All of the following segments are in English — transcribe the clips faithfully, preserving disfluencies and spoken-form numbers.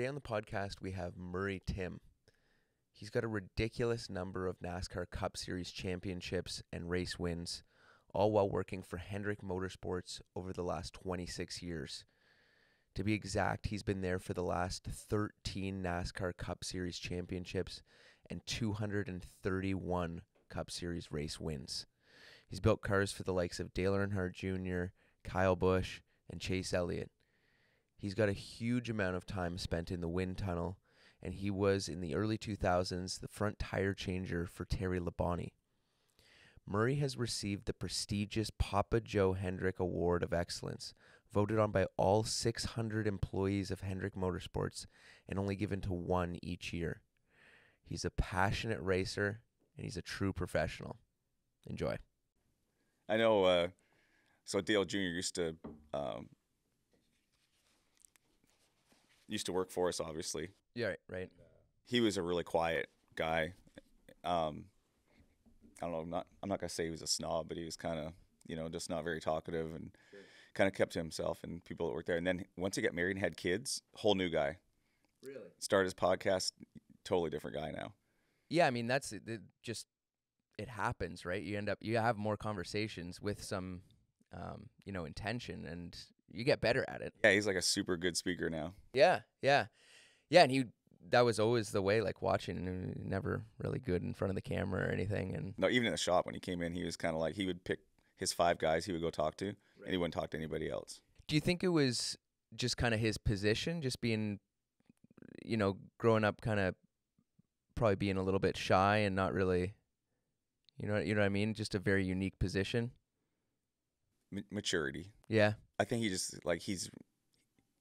Today on the podcast, we have Murray Timm. He's got a ridiculous number of NASCAR Cup Series championships and race wins, all while working for Hendrick Motorsports over the last twenty-six years. To be exact, he's been there for the last thirteen NASCAR Cup Series championships and two hundred thirty-one Cup Series race wins. He's built cars for the likes of Dale Earnhardt Junior, Kyle Busch, and Chase Elliott. He's got a huge amount of time spent in the wind tunnel, and he was, in the early two thousands, the front tire changer for Terry Labonte. Murray has received the prestigious Papa Joe Hendrick Award of Excellence, voted on by all six hundred employees of Hendrick Motorsports and only given to one each year. He's a passionate racer, and he's a true professional. Enjoy. I know, uh, so Dale Junior used to... Um used to work for us, obviously. Yeah, right, right. He was a really quiet guy. Um, I don't know, I'm not, I'm not going to say he was a snob, but he was kind of, you know, just not very talkative and sure. kind of kept to himself and people that worked there. And then once he got married and had kids, whole new guy. Really? Started his podcast, totally different guy now. Yeah, I mean, that's it, just, it happens, right? You end up, you have more conversations with some, um, you know, intention and you get better at it. Yeah, he's like a super good speaker now. Yeah, yeah. Yeah, and he that was always the way, like watching, and he was never really good in front of the camera or anything. And no, even in the shop when he came in, he was kind of like, he would pick his five guys he would go talk to, right. and he wouldn't talk to anybody else. Do you think it was just kind of his position, just being, you know, growing up kind of probably being a little bit shy and not really, you know, you know what I mean? Just a very unique position. M- maturity. Yeah. I think he just, like, he's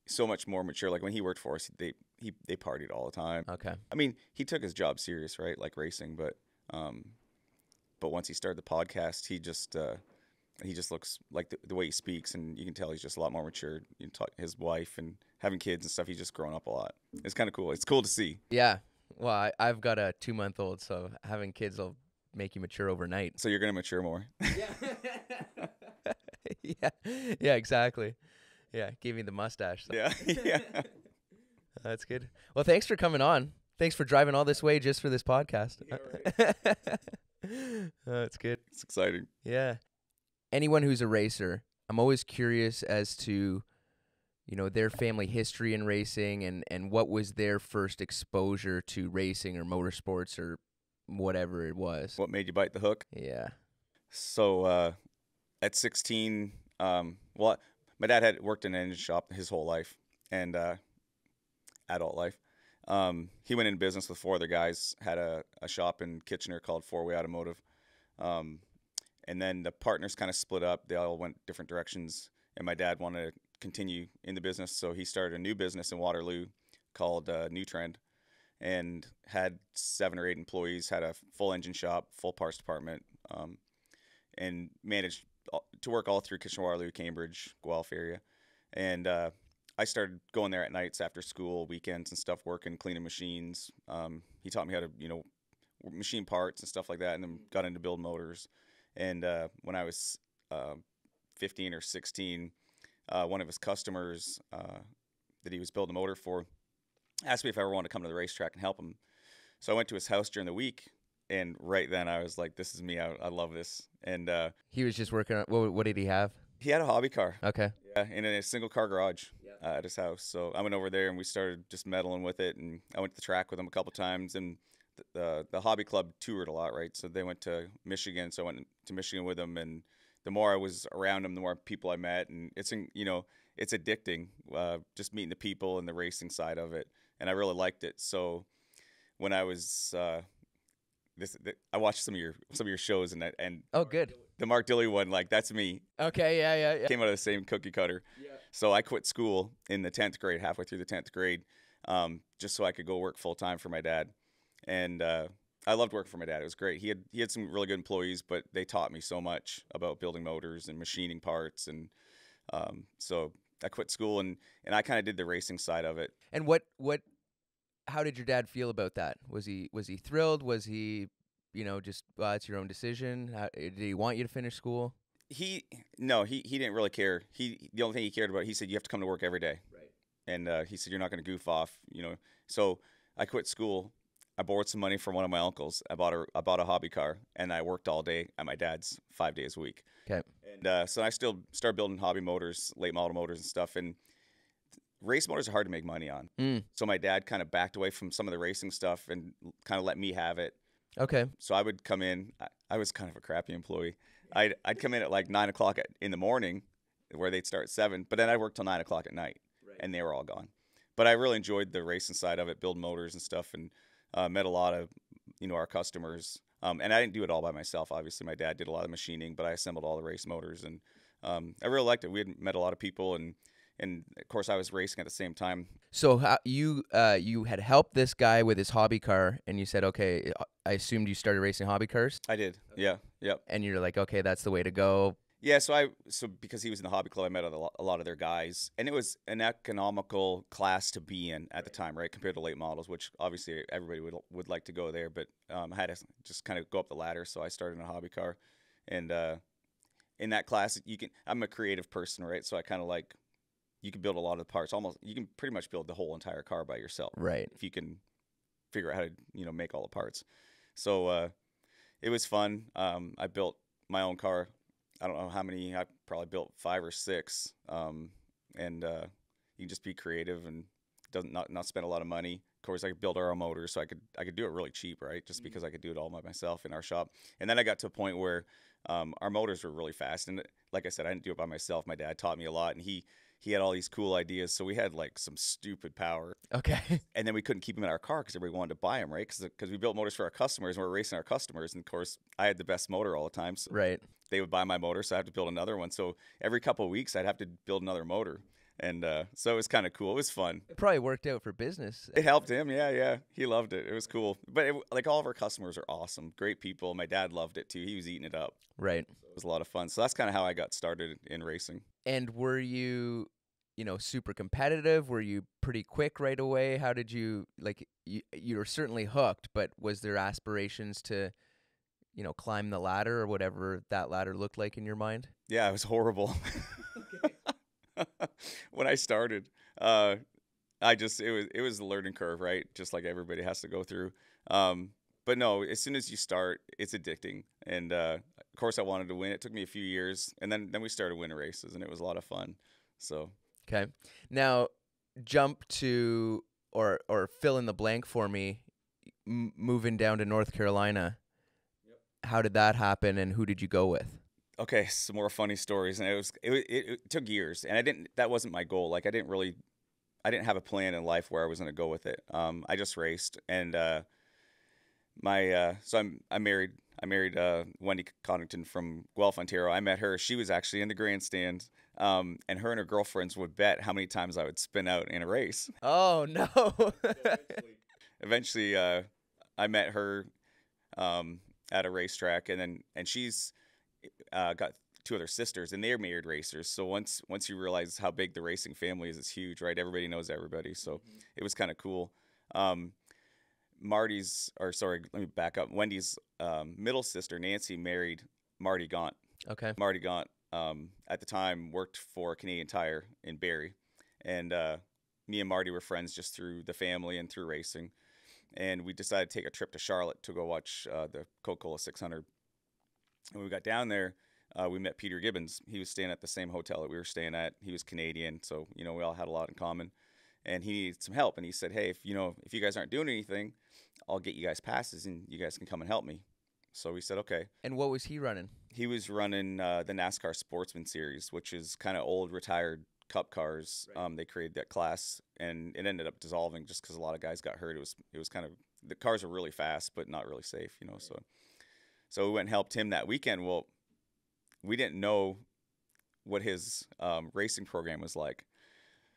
so much more mature. Like, when he worked for us, they he they partied all the time. Okay. I mean, he took his job serious, right? Like racing, but um, but once he started the podcast, he just uh, he just looks like the, the way he speaks, and you can tell he's just a lot more mature. You can talk, his wife and having kids and stuff. He's just grown up a lot. It's kind of cool. It's cool to see. Yeah. Well, I, I've got a two month old, so having kids will make you mature overnight. So you're gonna mature more. Yeah. Yeah, yeah, exactly. Yeah, gave me the mustache. So. Yeah, yeah. That's good. Well, thanks for coming on. Thanks for driving all this way just for this podcast. Yeah, right. Oh, it's good. It's exciting. Yeah. Anyone who's a racer, I'm always curious as to, you know, their family history in racing and, and what was their first exposure to racing or motorsports or whatever it was. What made you bite the hook? Yeah. So, uh... at sixteen, um, well, my dad had worked in an engine shop his whole life and uh, adult life. Um, he went in business with four other guys, had a, a shop in Kitchener called Four Way Automotive. Um, and then the partners kind of split up. They all went different directions, and my dad wanted to continue in the business, so he started a new business in Waterloo called uh, New Trend and had seven or eight employees, had a full engine shop, full parts department, um, and managed to work all through Kitchener, Waterloo, Cambridge, Guelph area. And uh, I started going there at nights after school, weekends and stuff, working, cleaning machines. Um, he taught me how to, you know, machine parts and stuff like that, and then got into build motors. And uh, when I was uh, fifteen or sixteen, uh, one of his customers uh, that he was building a motor for asked me if I ever wanted to come to the racetrack and help him. So I went to his house during the week. And right then I was like, this is me. I, I love this. And uh, he was just working on, what, what did he have? He had a hobby car. Okay. Yeah, in a single car garage yeah. uh, at his house. So I went over there and we started just meddling with it. And I went to the track with him a couple times. And the, uh, the hobby club toured a lot, right? So they went to Michigan. So I went to Michigan with him. And the more I was around him, the more people I met. And it's, you know, it's addicting, uh, just meeting the people and the racing side of it. And I really liked it. So when I was... Uh, This, this, I watched some of your some of your shows and that, and oh good the Mark Dilley one, like that's me. Okay, yeah, yeah, yeah. Came out of the same cookie cutter. Yeah. So I quit school in the tenth grade, halfway through the tenth grade, um, just so I could go work full time for my dad. And uh, I loved working for my dad. It was great. He had he had some really good employees, but they taught me so much about building motors and machining parts, and um, so I quit school and and I kind of did the racing side of it. And what what. How did your dad feel about that? Was he was he thrilled? Was he, you know, just, well, it's your own decision? How, did he want you to finish school? He, no, he, he didn't really care. He, the only thing he cared about, he said, you have to come to work every day. Right. and uh, he said, you're not going to goof off, you know. So I quit school. I borrowed some money from one of my uncles. I bought a I bought a hobby car, and I worked all day at my dad's five days a week. Okay. And uh, so I still started building hobby motors, late model motors and stuff. And race motors are hard to make money on. Mm. So my dad kind of backed away from some of the racing stuff and kind of let me have it. Okay. So I would come in. I, I was kind of a crappy employee. I'd, I'd come in at like nine o'clock in the morning where they'd start at seven. But then I worked till nine o'clock at night, right. And they were all gone. But I really enjoyed the racing side of it, building motors and stuff, and Uh, met a lot of, you know, our customers, um, and I didn't do it all by myself. Obviously, my dad did a lot of machining, but I assembled all the race motors, and um, I really liked it. We had met a lot of people, and and of course, I was racing at the same time. So how, you uh, you had helped this guy with his hobby car, and you said, okay, I assumed you started racing hobby cars. I did, yeah, yep. And you're like, okay, that's the way to go. Yeah, so I so because he was in the hobby club, I met a lot of their guys, and it was an economical class to be in at the time, right? Compared to late models, which obviously everybody would would like to go there, but um, I had to just kind of go up the ladder. So I started in a hobby car, and uh, in that class, you can. I'm a creative person, right? So I kind of like you can build a lot of the parts. Almost you can pretty much build the whole entire car by yourself, right? If you can figure out how to you know make all the parts. So uh, it was fun. Um, I built my own car. I don't know how many. I probably built five or six, um, and uh, you can just be creative and doesn't not not spend a lot of money. Of course, I could build our own motors, so I could I could do it really cheap, right? Just mm-hmm. because I could do it all by myself in our shop. And then I got to a point where um, our motors were really fast. And like I said, I didn't do it by myself. My dad taught me a lot, and he he had all these cool ideas. So we had like some stupid power. Okay. And then we couldn't keep them in our car because everybody wanted to buy them, right? Because we built motors for our customers, and we were racing our customers. And of course, I had the best motor all the time. So right. They would buy my motor, so I had to build another one. So every couple of weeks, I'd have to build another motor. And uh, so it was kind of cool. It was fun. It probably worked out for business. It helped him. Yeah, yeah. He loved it. It was cool. But it, like all of our customers are awesome. Great people. My dad loved it too. He was eating it up. Right. So it was a lot of fun. So that's kind of how I got started in racing. And were you, you know, super competitive? Were you pretty quick right away? How did you, like, you, you were certainly hooked, but was there aspirations to, you know, climb the ladder or whatever that ladder looked like in your mind? Yeah, it was horrible. Okay. When I started, uh, I just, it was, it was a learning curve, right? Just like everybody has to go through. Um, but no, as soon as you start, it's addicting. And, uh, of course I wanted to win. It took me a few years, and then, then we started winning races, and it was a lot of fun. So, okay. Now jump to, or, or fill in the blank for me, m moving down to North Carolina. Yep. How did that happen, and who did you go with? Okay, some more funny stories, and it was it, it, it took years, and I didn't. That wasn't my goal. Like I didn't really, I didn't have a plan in life where I was going to go with it. Um, I just raced, and uh, my uh, so I'm I married. I married uh, Wendy Connington from Guelph, Ontario. I met her. She was actually in the grandstand, um, and her and her girlfriends would bet how many times I would spin out in a race. Oh no! Eventually, Eventually uh, I met her um, at a racetrack, and then and she's. Uh, got two other sisters, and they're married racers. So once once you realize how big the racing family is, it's huge, right? Everybody knows everybody. So mm-hmm. it was kind of cool. Um, Marty's, or sorry, let me back up. Wendy's um, middle sister, Nancy, married Marty Gaunt. Okay. Marty Gaunt, um, at the time, worked for Canadian Tire in Barrie. And uh, me and Marty were friends just through the family and through racing. And we decided to take a trip to Charlotte to go watch uh, the Coca-Cola six hundred. When we got down there, uh, we met Peter Gibbons. He was staying at the same hotel that we were staying at. He was Canadian, so, you know, we all had a lot in common. And he needed some help. And he said, hey, if you know, if you guys aren't doing anything, I'll get you guys passes, and you guys can come and help me. So we said, okay. And what was he running? He was running uh, the NASCAR Sportsman Series, which is kind of old retired cup cars. Right. Um, they created that class, and it ended up dissolving just because a lot of guys got hurt. It was, it was kind of – the cars were really fast but not really safe, you know, right. so – So we went and helped him that weekend. Well, we didn't know what his um, racing program was like.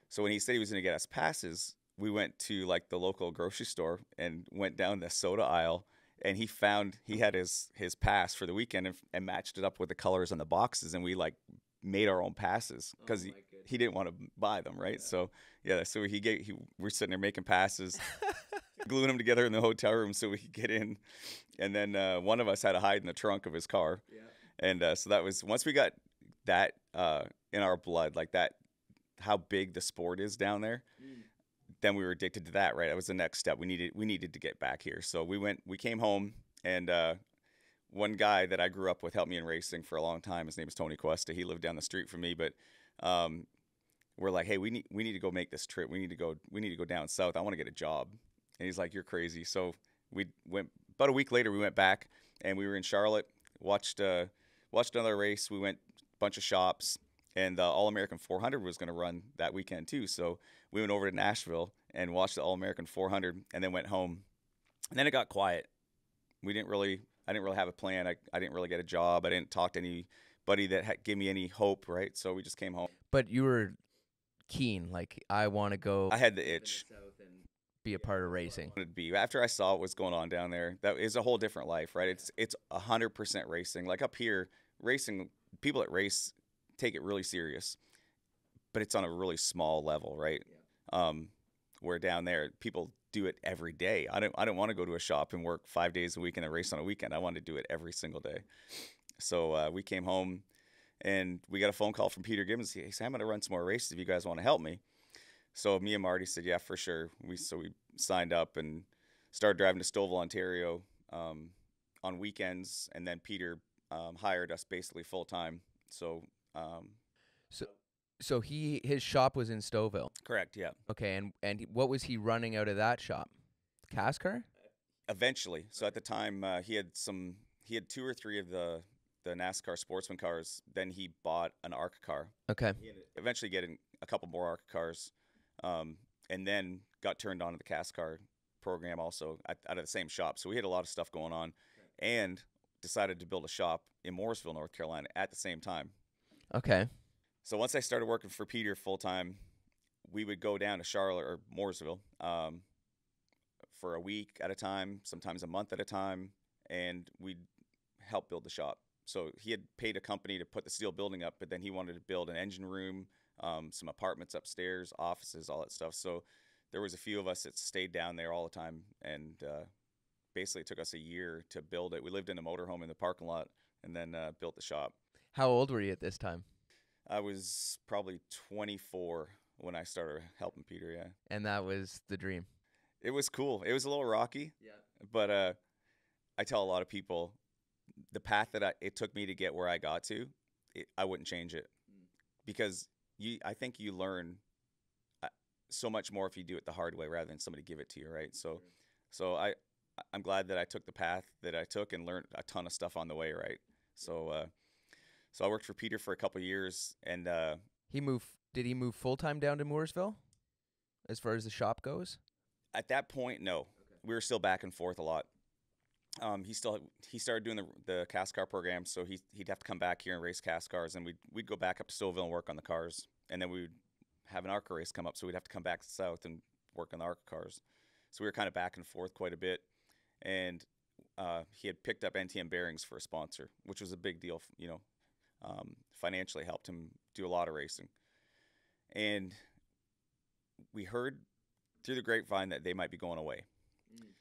So when he said he was going to get us passes, we went to like the local grocery store and went down the soda aisle. And he found he had his his pass for the weekend and, and matched it up with the colors on the boxes. And we like made our own passes because oh he, he didn't want to buy them, right? Yeah. So yeah, so he gave he we're sitting there making passes. Gluing them together in the hotel room so we could get in, and then uh, one of us had to hide in the trunk of his car, yeah. and uh, so that was once we got that uh, in our blood, like that, how big the sport is down there. Mm. then we were addicted to that, right? That was the next step. We needed we needed to get back here. So we went, we came home, and uh, one guy that I grew up with helped me in racing for a long time. His name is Tony Cuesta. He lived down the street from me, but um, we're like, hey, we need we need to go make this trip. We need to go we need to go down south. I want to get a job. And he's like, you're crazy. So we went. About a week later, we went back, and we were in Charlotte. Watched uh, watched another race. We went a bunch of shops. And the All American four hundred was going to run that weekend too, so we went over to Nashville and watched the All American four hundred, and then went home. And then it got quiet. We didn't really, I didn't really have a plan. I, I didn't really get a job. I didn't talk to anybody that had, gave me any hope, right? So we just came home. But you were keen, like I want to go. I had the itch. Be a part of racing. It'd be after I saw what was going on down there. That is a whole different life, right? It's it's one hundred percent racing. Like up here, racing people that race take it really serious, but it's on a really small level, right? Yeah. Um, where down there, people do it every day. I don't, I don't want to go to a shop and work five days a week and then race on a weekend. I want to do it every single day. So uh, we came home, and we got a phone call from Peter Gibbons. He said, "I'm going to run some more races if you guys want to help me." So me and Marty said, "Yeah, for sure." We so we signed up and started driving to Stouffville, Ontario, um, on weekends, and then Peter um, hired us basically full time. So Um, so, so he, his shop was in Stouffville. Correct. Yeah. Okay. And, and what was he running out of that shop? Cascar? Eventually. So at the time, uh, he had some, he had two or three of the, the NASCAR sportsman cars. Then he bought an ARC car. Okay. He ended eventually getting a couple more ARC cars. Um, and then got turned on to the Cascar program also at, out of the same shop. So we had a lot of stuff going on, and decided to build a shop in Mooresville, North Carolina at the same time. Okay. So once I started working for Peter full time, we would go down to Charlotte or Mooresville um, for a week at a time, sometimes a month at a time, and we'd help build the shop. So he had paid a company to put the steel building up, but then he wanted to build an engine room, um, some apartments upstairs, offices, all that stuff. So there was a few of us that stayed down there all the time, and uh, basically it took us a year to build it. We lived in a motorhome in the parking lot, and then uh, built the shop. How old were you at this time? I was probably twenty-four when I started helping Peter, yeah. And that was the dream. It was cool. It was a little rocky. Yeah. But uh, I tell a lot of people the path that I, it took me to get where I got to, it, I wouldn't change it. Mm. Because you, I think you learn so much more if you do it the hard way rather than somebody give it to you, right? So, sure. so I, I'm glad that I took the path that I took and learned a ton of stuff on the way, right? So uh, So I worked for Peter for a couple of years, and uh, he moved. Did he move full time down to Mooresville, as far as the shop goes? At that point, no. Okay. We were still back and forth a lot. Um, he still he started doing the the Cascar program, so he he'd have to come back here and race Cascars, and we'd we'd go back up to Stouffville and work on the cars, and then we'd have an ARCA race come up, so we'd have to come back to the south and work on the ARCA cars. So we were kind of back and forth quite a bit, and uh, he had picked up N T M bearings for a sponsor, which was a big deal, you know. Um, financially helped him do a lot of racing. And we heard through the grapevine that they might be going away. Mm.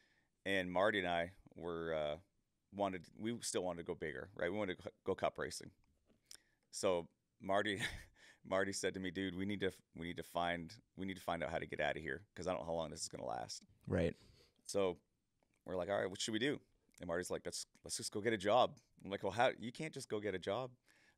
And Marty and I were, uh, wanted, we still wanted to go bigger, right? We wanted to go cup racing. So Marty, Marty said to me, dude, we need to, we need to find, we need to find out how to get out of here. 'Cause I don't know how long this is going to last. Right. So we're like, all right, what should we do? And Marty's like, let's, let's just go get a job. I'm like, well, how, you can't just go get a job.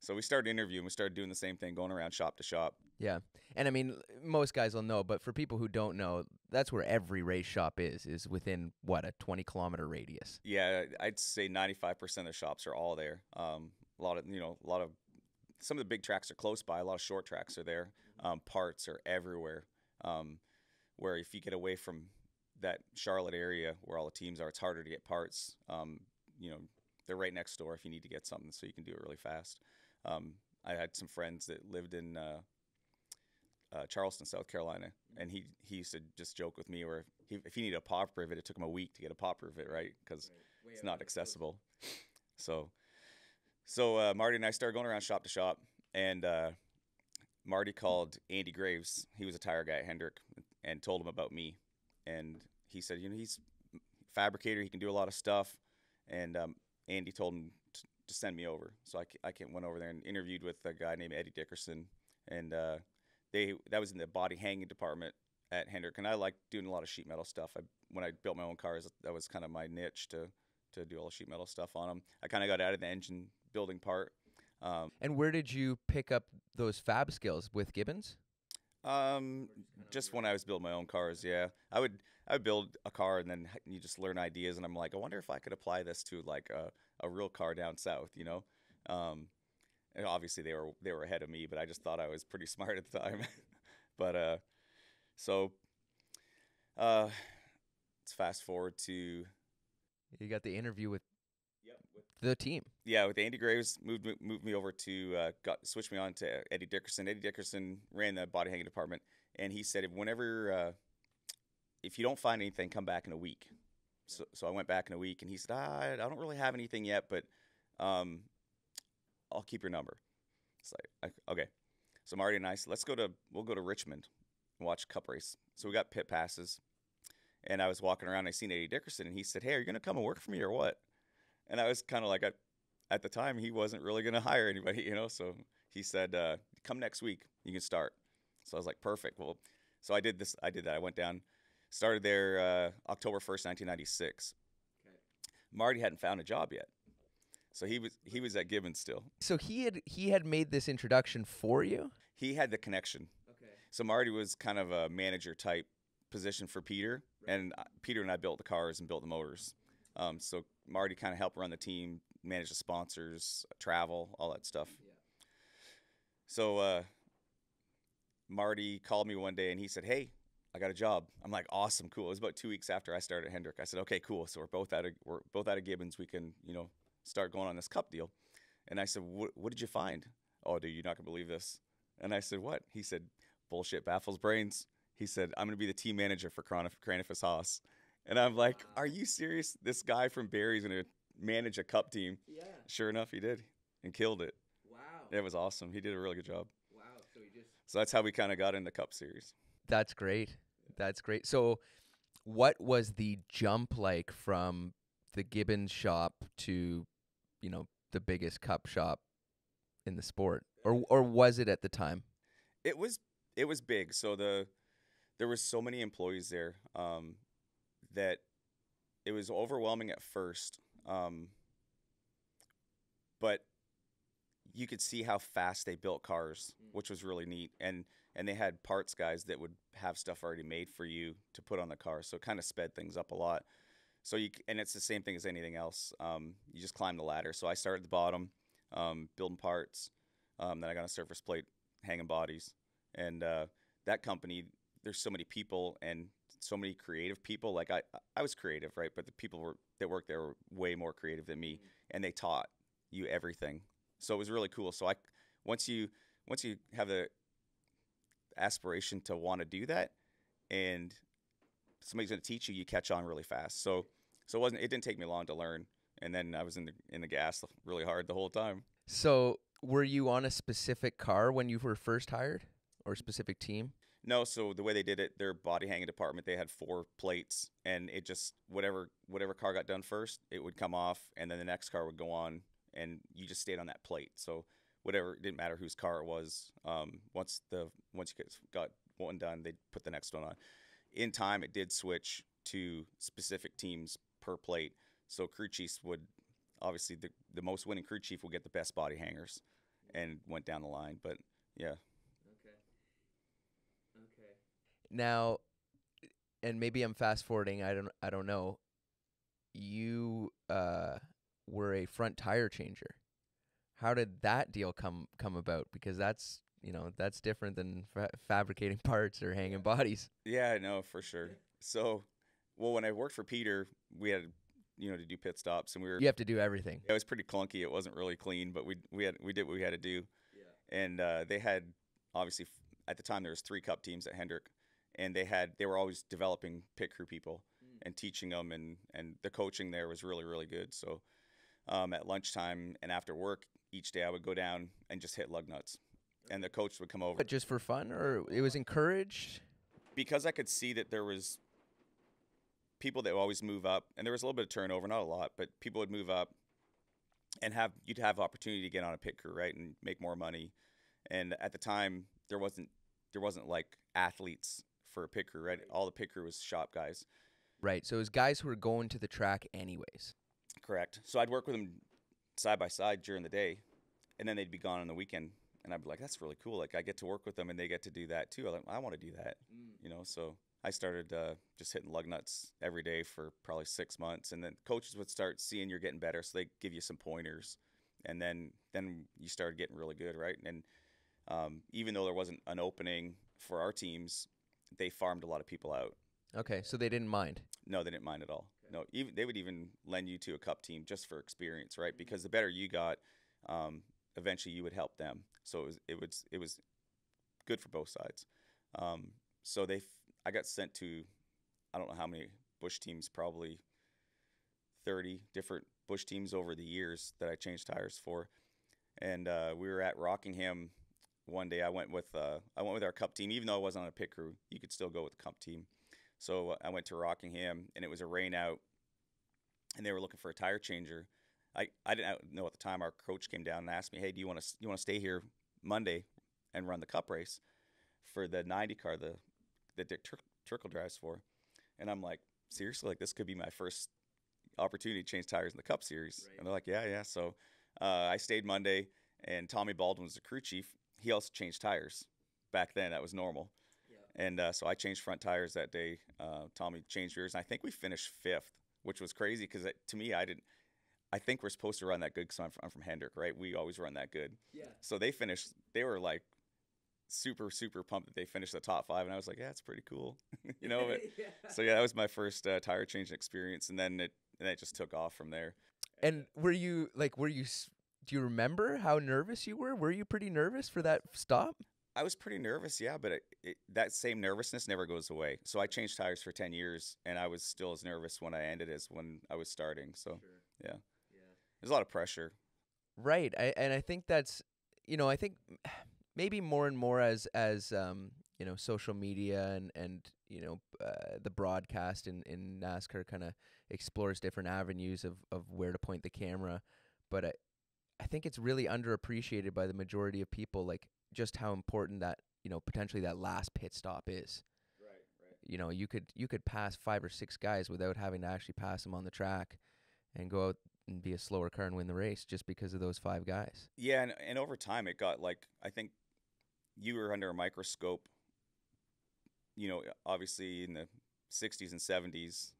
So we started interviewing. We started doing the same thing, going around shop to shop. Yeah. And, I mean, most guys will know, but for people who don't know, that's where every race shop is, is within, what, a twenty-kilometer radius. Yeah, I'd say ninety-five percent of the shops are all there. Um, a lot of, you know, a lot of – some of the big tracks are close by. A lot of short tracks are there. Um, parts are everywhere, um, where if you get away from that Charlotte area where all the teams are, it's harder to get parts. Um, you know, they're right next door if you need to get something, so you can do it really fast. Um, I had some friends that lived in uh, uh, Charleston, South Carolina, and he, he used to just joke with me where he, if he needed a pop rivet, it took him a week to get a pop rivet, right? Because right. it's not accessible. So so uh, Marty and I started going around shop to shop, and uh, Marty called Andy Graves. He was a tire guy at Hendrick, and told him about me. And he said, you know, he's a fabricator. He can do a lot of stuff. And um, Andy told him to to send me over. So I, I went over there and interviewed with a guy named Eddie Dickerson, and uh, they that was in the body hanging department at Hendrick, and I like doing a lot of sheet metal stuff. I, when I built my own cars, that was kind of my niche to to do all the sheet metal stuff on them. I kind of got out of the engine building part. Um, and where did you pick up those fab skills? With Gibbons? Um, just when I was building my own cars, yeah. I would I would build a car, and then you just learn ideas, and I'm like, I wonder if I could apply this to like a, a real car down south, you know? Um, and obviously they were they were ahead of me, but I just thought I was pretty smart at the time. But uh, so uh, let's fast forward to you got the interview with. Yep, with the team. Yeah, with Andy Graves, moved moved me over to, uh, got, switched me on to Eddie Dickerson. Eddie Dickerson ran the body hanging department, and he said, whenever, uh, if you don't find anything, come back in a week. So, so I went back in a week, and he said, ah, I don't really have anything yet, but um, I'll keep your number. It's like, okay. So Marty and I said, let's go to, we'll go to Richmond and watch cup race. So we got pit passes, and I was walking around, and I seen Eddie Dickerson, and he said, hey, are you going to come and work for me or what? And I was kind of like, I, at the time, he wasn't really going to hire anybody, you know. So he said, uh, come next week, you can start. So I was like, perfect. Well, so I did this. I did that. I went down, started there uh, October first, nineteen ninety-six. Okay. Marty hadn't found a job yet. So he was he was at Gibbons still. So he had, he had made this introduction for you? He had the connection. Okay. So Marty was kind of a manager type position for Peter. Right. And Peter and I built the cars and built the motors. Um, so Marty kind of helped run the team, manage the sponsors, travel, all that stuff. Yeah. So uh, Marty called me one day, and he said, hey, I got a job. I'm like, awesome, cool. It was about two weeks after I started at Hendrick. I said, okay, cool. So we're both out of, we're both out of Gibbons. We can, you know, start going on this cup deal. And I said, what did you find? Oh, dude, you're not going to believe this. And I said, what? He said, bullshit baffles brains. He said, I'm going to be the team manager for Cranifus Haas. And I'm like, wow. Are you serious? This guy from Barry's going to manage a cup team. Yeah. Sure enough, he did and killed it. Wow. It was awesome. He did a really good job. Wow. So, he just... so that's how we kind of got into cup series. That's great. That's great. So what was the jump like from the Gibbons shop to, you know, the biggest cup shop in the sport? Or or was it at the time? It was it was big. So the there were so many employees there. Um that it was overwhelming at first, um, but you could see how fast they built cars, which was really neat. And and they had parts guys that would have stuff already made for you to put on the car, so it kind of sped things up a lot. So you and it's the same thing as anything else. Um, you just climb the ladder. So I started at the bottom, um, building parts. Um, then I got a surface plate, hanging bodies, and uh, that company. There's so many people and so many creative people. Like I, I was creative, right? But the people were, that worked there were way more creative than me, and they taught you everything. So it was really cool. So I, once you, once you have the aspiration to want to do that, and somebody's going to teach you, you catch on really fast. So, so it wasn't. It didn't take me long to learn, and then I was in the in the gas really hard the whole time. So were you on a specific car when you were first hired, or a specific team? No, so the way they did it, their body hanging department, they had four plates, and it just, whatever whatever car got done first, it would come off, and then the next car would go on, and you just stayed on that plate. So whatever, it didn't matter whose car it was. Um, once the once you got one done, they'd put the next one on. In time, it did switch to specific teams per plate. So crew chiefs would, obviously, the, the most winning crew chief would get the best body hangers, and went down the line, but yeah. Okay. Now, and maybe I'm fast forwarding. I don't. I don't know. You uh, were a front tire changer. How did that deal come come about? Because that's you know that's different than fa fabricating parts or hanging bodies. Yeah, no, for sure. So, well, when I worked for Peter, we had you know to do pit stops, and we were you have to do everything. It was pretty clunky. It wasn't really clean, but we we had we did what we had to do. Yeah. And uh, they had obviously. At the time, there was three cup teams at Hendrick, and they had they were always developing pit crew people mm. and teaching them, and and the coaching there was really really good. So um, at lunchtime and after work each day, I would go down and just hit lug nuts, and the coach would come over. But just for fun, or it was encouraged because I could see that there was people that would always move up, and there was a little bit of turnover, not a lot, but people would move up and have you'd have opportunity to get on a pit crew, right, and make more money. And at the time. There wasn't there wasn't like athletes for a picker, right? All the picker was shop guys. Right. So it was guys who were going to the track anyways. Correct. So I'd work with them side by side during the day, and then they'd be gone on the weekend. And I'd be like, that's really cool. Like, I get to work with them, and they get to do that too. I'm like, I want to do that, mm. you know? So I started uh, just hitting lug nuts every day for probably six months. And then coaches would start seeing you're getting better, so they give you some pointers. And then then you started getting really good, right? And um, even though there wasn't an opening for our teams, they farmed a lot of people out. Okay, so they didn't mind. No, they didn't mind at all. Okay. No, even they would even lend you to a cup team just for experience, right? Because the better you got, um, eventually you would help them. So it was it was it was good for both sides. Um, so they, f I got sent to, I don't know how many Busch teams, probably thirty different Busch teams over the years that I changed tires for. And uh, we were at Rockingham one day. I went with uh, I went with our cup team, even though I wasn't on a pit crew. You could still go with the cup team. So uh, I went to Rockingham, and it was a rain out, and they were looking for a tire changer. I, I didn't know at the time. Our coach came down and asked me, hey, do you want to you want to stay here Monday and run the cup race for the ninety car the that Dick Tur Turkle drives for? And I'm like, seriously, like, this could be my first opportunity to change tires in the cup series. Right. And they're like, yeah, yeah. So uh, I stayed Monday, and Tommy Baldwin was the crew chief. He also changed tires. Back then, that was normal. Yeah. And uh, so I changed front tires that day. Uh, Tommy changed rears, and I think we finished fifth, which was crazy because to me, I didn't. I think we're supposed to run that good because I'm, I'm from Hendrick, right? We always run that good. Yeah. So they finished, they were like super, super pumped that they finished the top five. And I was like, yeah, that's pretty cool. you know? But, yeah. So yeah, that was my first uh, tire change experience. And then it, and it just took off from there. And were you like, were you, do you remember how nervous you were? Were you pretty nervous for that stop? I was pretty nervous. Yeah. But it, it, that same nervousness never goes away. So I changed tires for ten years, and I was still as nervous when I ended as when I was starting. So sure. Yeah. There's a lot of pressure. Right. I, and I think that's, you know, I think maybe more and more as, as um, you know, social media and, and you know, uh, the broadcast in, in NASCAR kind of explores different avenues of, of where to point the camera. But I, I think it's really underappreciated by the majority of people, like, just how important that, you know, potentially that last pit stop is. Right, right. You know, you could, you could pass five or six guys without having to actually pass them on the track and go out and be a slower car and win the race just because of those five guys. Yeah, and, and over time it got like, I think you were under a microscope, you know, obviously in the sixties and seventies,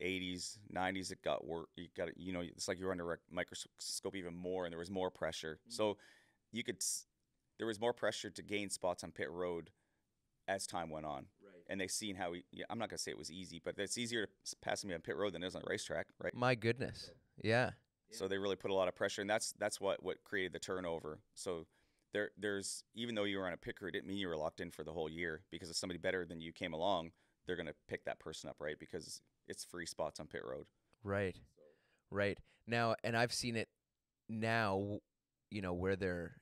eighties, nineties, it got worse. You got, you know, it's like you were under a microscope even more, and there was more pressure. Mm-hmm. So you could, there was more pressure to gain spots on pit road as time went on. And they've seen how we, yeah, I'm not going to say it was easy, but it's easier to pass me on pit road than it is on a racetrack, right? My goodness. Yeah. So they really put a lot of pressure, and that's that's what, what created the turnover. So there there's, even though you were on a picker, it didn't mean you were locked in for the whole year, because if somebody better than you came along, they're going to pick that person up, right? Because it's free spots on pit road. Right. Right. Now, and I've seen it now, you know, where they're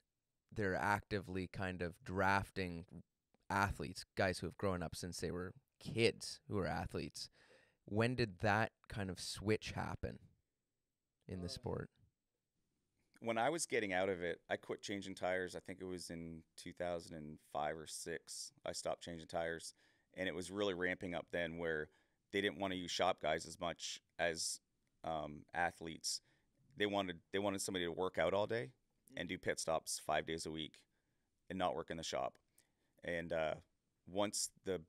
they're actively kind of drafting athletes, guys who have grown up since they were kids who are athletes. When did that kind of switch happen in the sport? When I was getting out of it, I quit changing tires. I think it was in two thousand five or six. I stopped changing tires, and it was really ramping up then, where they didn't want to use shop guys as much as um, athletes. They wanted they wanted somebody to work out all day and do pit stops five days a week and not work in the shop. And uh, once the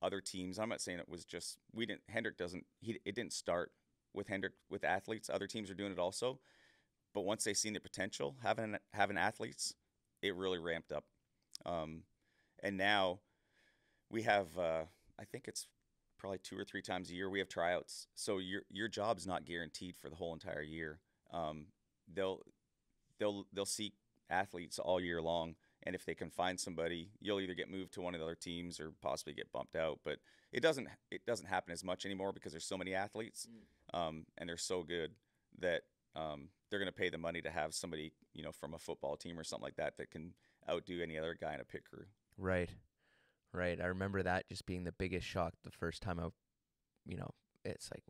other teams, I'm not saying it was just, we didn't, Hendrick doesn't, he, it didn't start with Hendrick, with athletes. Other teams are doing it also. But once they seen the potential, having, having athletes, it really ramped up. Um, and now we have, uh, I think it's probably two or three times a year, we have tryouts. So your, your job's not guaranteed for the whole entire year. Um, they'll, they'll, they'll seek athletes all year long. And if they can find somebody, you'll either get moved to one of the other teams or possibly get bumped out. But it doesn't it doesn't happen as much anymore, because there's so many athletes, mm. um, and they're so good that um, they're going to pay the money to have somebody, you know, from a football team or something like that that can outdo any other guy in a pit crew. Right, right. I remember that just being the biggest shock the first time. I, you know, it's like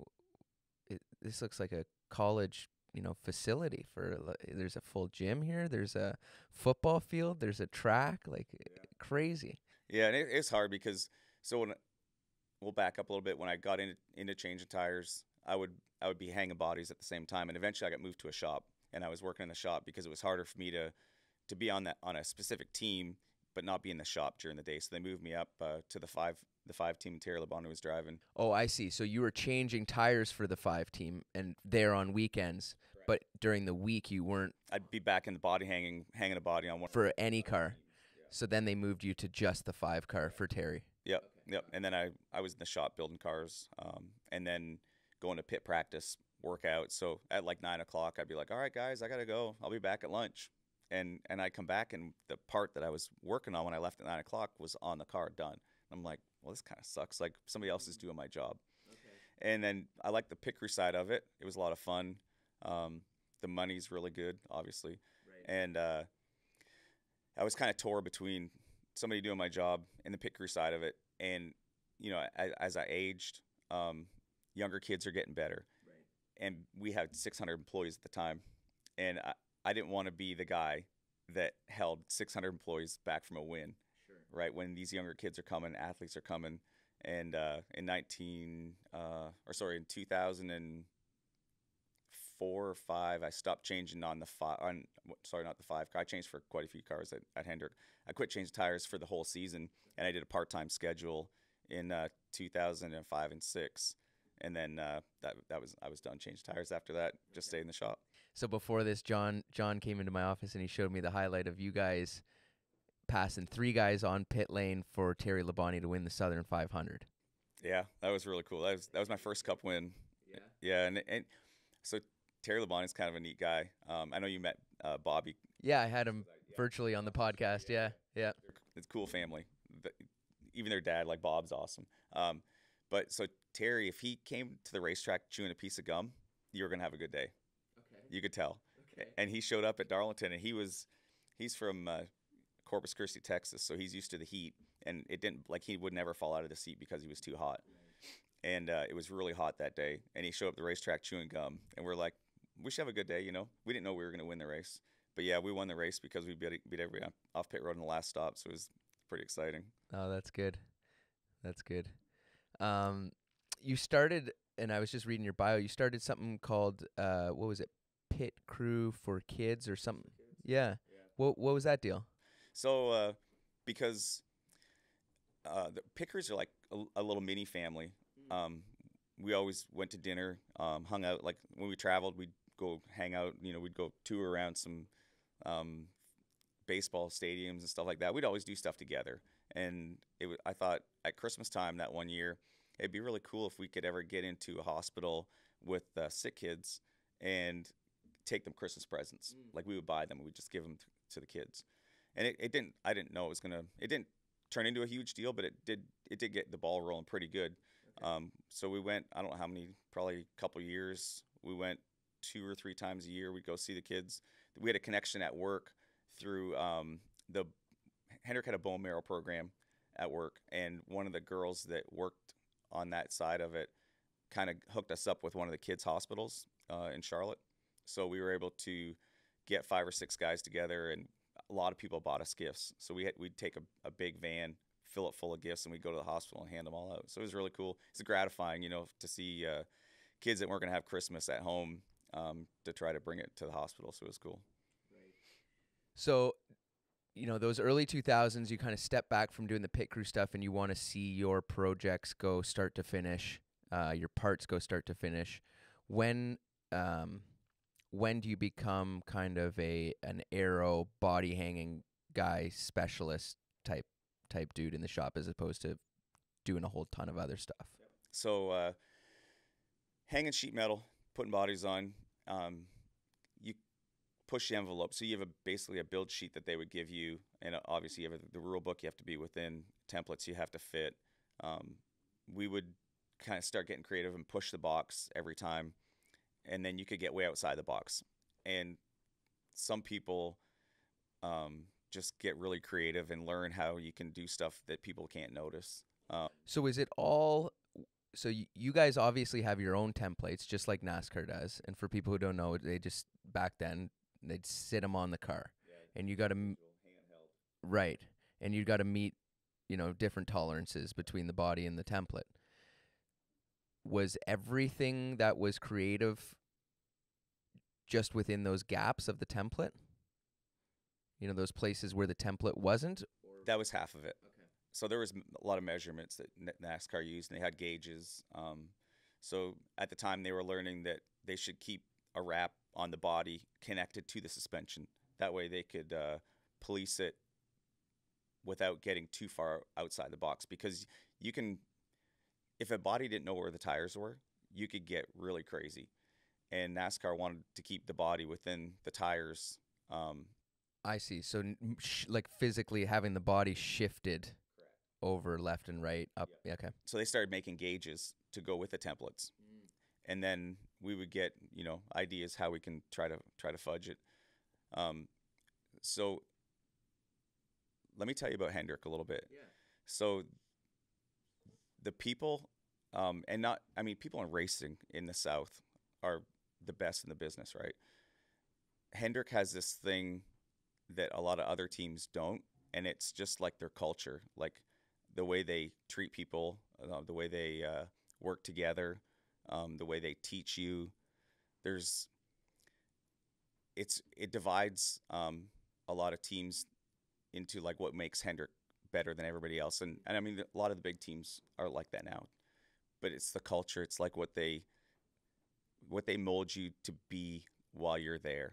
it, this looks like a college. You know, facility for, there's a full gym here, there's a football field, there's a track, like, yeah. Crazy. Yeah, and it, it's hard because, so when we'll back up a little bit. When I got into, into changing tires, I would I would be hanging bodies at the same time, and eventually I got moved to a shop, and I was working in the shop because it was harder for me to to be on that on a specific team but not be in the shop during the day. So they moved me up uh, to the five the five team Terry Labonte was driving. Oh, I see. So you were changing tires for the five team and there on weekends, correct. But during the week you weren't. I'd be back in the body hanging hanging a body on one for any car. Yeah. So then they moved you to just the five car for Terry. Yep, okay. Yep. And then I I was in the shop building cars, um, and then going to pit practice, workout. So at like nine o'clock, I'd be like, all right, guys, I gotta go. I'll be back at lunch. And and I come back, and the part that I was working on when I left at nine o'clock was on the car done. And I'm like, well, this kind of sucks. Like, somebody else is doing my job. Okay. And then I like the pit crew side of it. It was a lot of fun. Um, the money's really good, obviously. Right. And uh, I was kind of torn between somebody doing my job and the pit crew side of it. And, you know, I, as I aged, um, younger kids are getting better. Right. And we had six hundred employees at the time. And I, I didn't want to be the guy that held six hundred employees back from a win, sure. Right? When these younger kids are coming, athletes are coming, and uh, in nineteen uh, or sorry, in two thousand four or five, I stopped changing on the five. On sorry, not the five car. I changed for quite a few cars at, at Hendrick. I quit changing tires for the whole season, and I did a part-time schedule in uh, two thousand five and six. And then uh, that that was I was done changing tires after that. Just stayed in the shop. So before this, John John came into my office and he showed me the highlight of you guys passing three guys on pit lane for Terry Labonte to win the Southern five hundred. Yeah, that was really cool. That was that was my first Cup win. Yeah, yeah, and and so Terry Labonte is kind of a neat guy. Um, I know you met uh, Bobby. Yeah, I had him virtually on the podcast. Yeah, yeah, yeah. It's a cool family. Even their dad, like Bob's awesome. Um, but so. Terry, if he came to the racetrack chewing a piece of gum, you were going to have a good day. Okay. You could tell. Okay. And he showed up at Darlington, and he was, he's from uh, Corpus Christi, Texas, so he's used to the heat. And it didn't, like, he would never fall out of the seat because he was too hot. Right. And uh, it was really hot that day. And he showed up at the racetrack chewing gum, and we're like, we should have a good day, you know? We didn't know we were going to win the race. But, yeah, we won the race because we beat, beat everybody off pit road in the last stop, so it was pretty exciting. Oh, that's good. That's good. Um... You started, and I was just reading your bio, you started something called, uh, what was it, Pit Crew for Kids or something? Yeah. yeah. What What was that deal? So, uh, because uh, the pit crews are like a, a little mini family. Mm. Um, we always went to dinner, um, hung out. Like, when we traveled, we'd go hang out. You know, we'd go tour around some um, baseball stadiums and stuff like that. We'd always do stuff together. And it was, I thought at Christmas time that one year, it'd be really cool if we could ever get into a hospital with uh, sick kids and take them Christmas presents. Mm. Like, we would buy them, and we'd just give them to the kids. And it, it didn't, I didn't know it was going to, it didn't turn into a huge deal, but it did, it did get the ball rolling pretty good. Okay. Um, so we went, I don't know how many, probably a couple of years. We went two or three times a year. We'd go see the kids. We had a connection at work through um, the, Hendrick had a bone marrow program at work. And one of the girls that worked on that side of it kind of hooked us up with one of the kids' hospitals uh, in Charlotte. So we were able to get five or six guys together, and a lot of people bought us gifts. So we had, we'd take a, a big van, fill it full of gifts, and we'd go to the hospital and hand them all out. So it was really cool. It's gratifying, you know, to see uh, kids that weren't going to have Christmas at home um, to try to bring it to the hospital. So it was cool. Right. So, you know, those early two thousands, you kind of step back from doing the pit crew stuff and you want to see your projects go start to finish, uh, your parts go start to finish. When um, when do you become kind of a an aero body hanging guy specialist type type dude in the shop as opposed to doing a whole ton of other stuff? So uh, hanging sheet metal, putting bodies on, um, you push the envelope. So you have a, basically a build sheet that they would give you. And obviously you have a, the rule book you have to be within, templates you have to fit. Um, we would kind of start getting creative and push the box every time. And then you could get way outside the box. And some people um, just get really creative and learn how you can do stuff that people can't notice. Uh, so is it all... So you guys obviously have your own templates, just like NASCAR does. And for people who don't know, they just, back then, they'd sit them on the car, yeah, and you got to, right, and you got to meet, you know, different tolerances between the body and the template. was everything that was creative just within those gaps of the template? You know, those places where the template wasn't? That was half of it. Okay. So there was a lot of measurements that NASCAR used, and they had gauges. Um, so at the time, they were learning that they should keep a wrap on the body connected to the suspension. That way they could uh, police it without getting too far outside the box. Because you can, if a body didn't know where the tires were, you could get really crazy. And NASCAR wanted to keep the body within the tires. Um, I see. So sh like physically having the body shifted correct. Over left and right up. Yep. Yeah, okay. So they started making gauges to go with the templates. Mm. And then we would get, you know, ideas how we can try to try to fudge it. Um, so let me tell you about Hendrick a little bit. Yeah. So the people, um, and not, I mean, people in racing in the South are the best in the business, right? Hendrick has this thing that a lot of other teams don't, and it's just like their culture, like the way they treat people, uh, the way they uh, work together, um, the way they teach you. There's, it's it divides um, a lot of teams into like what makes Hendrick better than everybody else, and and I mean a lot of the big teams are like that now, but it's the culture. It's like what they what they mold you to be while you're there.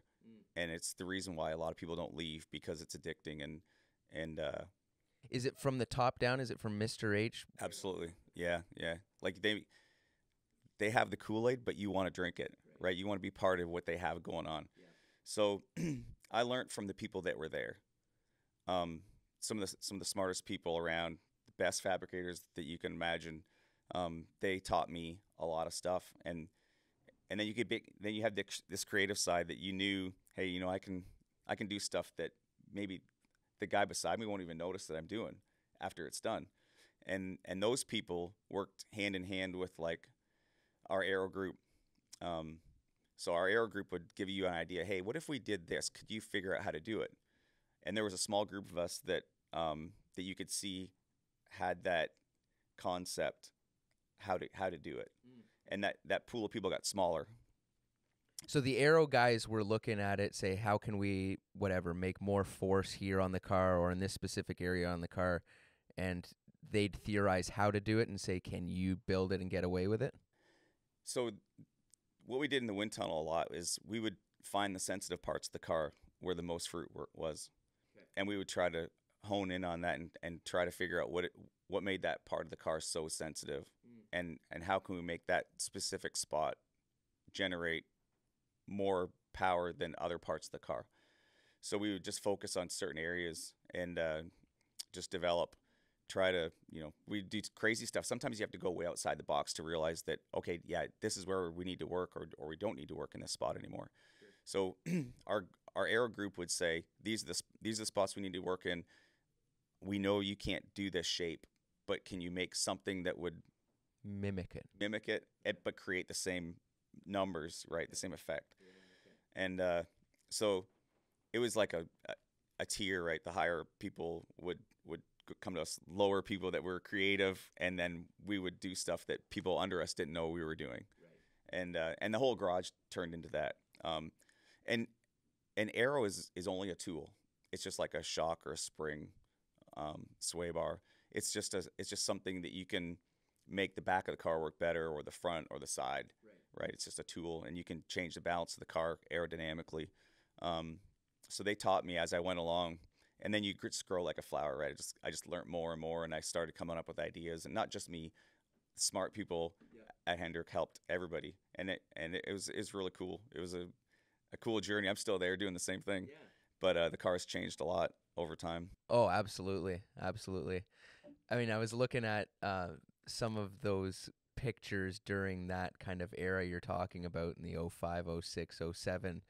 And it's the reason why a lot of people don't leave, because it's addicting. And and uh, is it from the top down? Is it from Mister H? Absolutely, yeah, yeah. Like they they have the Kool-Aid, but you want to drink it, right. right? You want to be part of what they have going on. Yeah. So I learned from the people that were there, um, some of the some of the smartest people around, the best fabricators that you can imagine. Um, they taught me a lot of stuff, and and then you could be, then you have the, this creative side that you knew. Hey, you know, I can I can do stuff that maybe the guy beside me won't even notice that I'm doing after it's done. And and those people worked hand in hand with like our aero group. Um, so our aero group would give you an idea. Hey, what if we did this? Could you figure out how to do it? And there was a small group of us that um, that you could see had that concept how to how to do it. Mm. And that that pool of people got smaller. So the aero guys were looking at it, say, how can we, whatever, make more force here on the car or in this specific area on the car, and they'd theorize how to do it and say, can you build it and get away with it? So what we did in the wind tunnel a lot is we would find the sensitive parts of the car where the most fruit were, was, okay. and we would try to hone in on that and, and try to figure out what it, what made that part of the car so sensitive, mm. and, and how can we make that specific spot generate more power than other parts of the car. So we would just focus on certain areas and uh, just develop, try to, you know, we do crazy stuff. Sometimes you have to go way outside the box to realize that, okay, yeah, this is where we need to work, or, or we don't need to work in this spot anymore. Sure. So our our aero group would say, these are, the, these are the spots we need to work in. We know you can't do this shape, but can you make something that would mimic it, mimic it, but create the same numbers, right, the same effect. And uh so it was like a, a a tier, right? The higher people would would come to us, lower people that were creative, and then we would do stuff that people under us didn't know we were doing, right. and uh and the whole garage turned into that. um and an aero is is only a tool. It's just like a shock or a spring, um sway bar. It's just a it's just something that you can make the back of the car work better, or the front, or the side, right? right? It's just a tool, and you can change the balance of the car aerodynamically. Um, so they taught me as I went along, and then you just grow like a flower, right? I just, I just learned more and more, and I started coming up with ideas, and not just me. Smart people yeah. at Hendrick helped everybody, and it and it was, it was really cool. It was a, a cool journey. I'm still there doing the same thing, yeah. but uh, the car's changed a lot over time. Oh, absolutely, absolutely. I mean, I was looking at uh, some of those pictures during that kind of era you're talking about in the oh five, oh six, oh seven.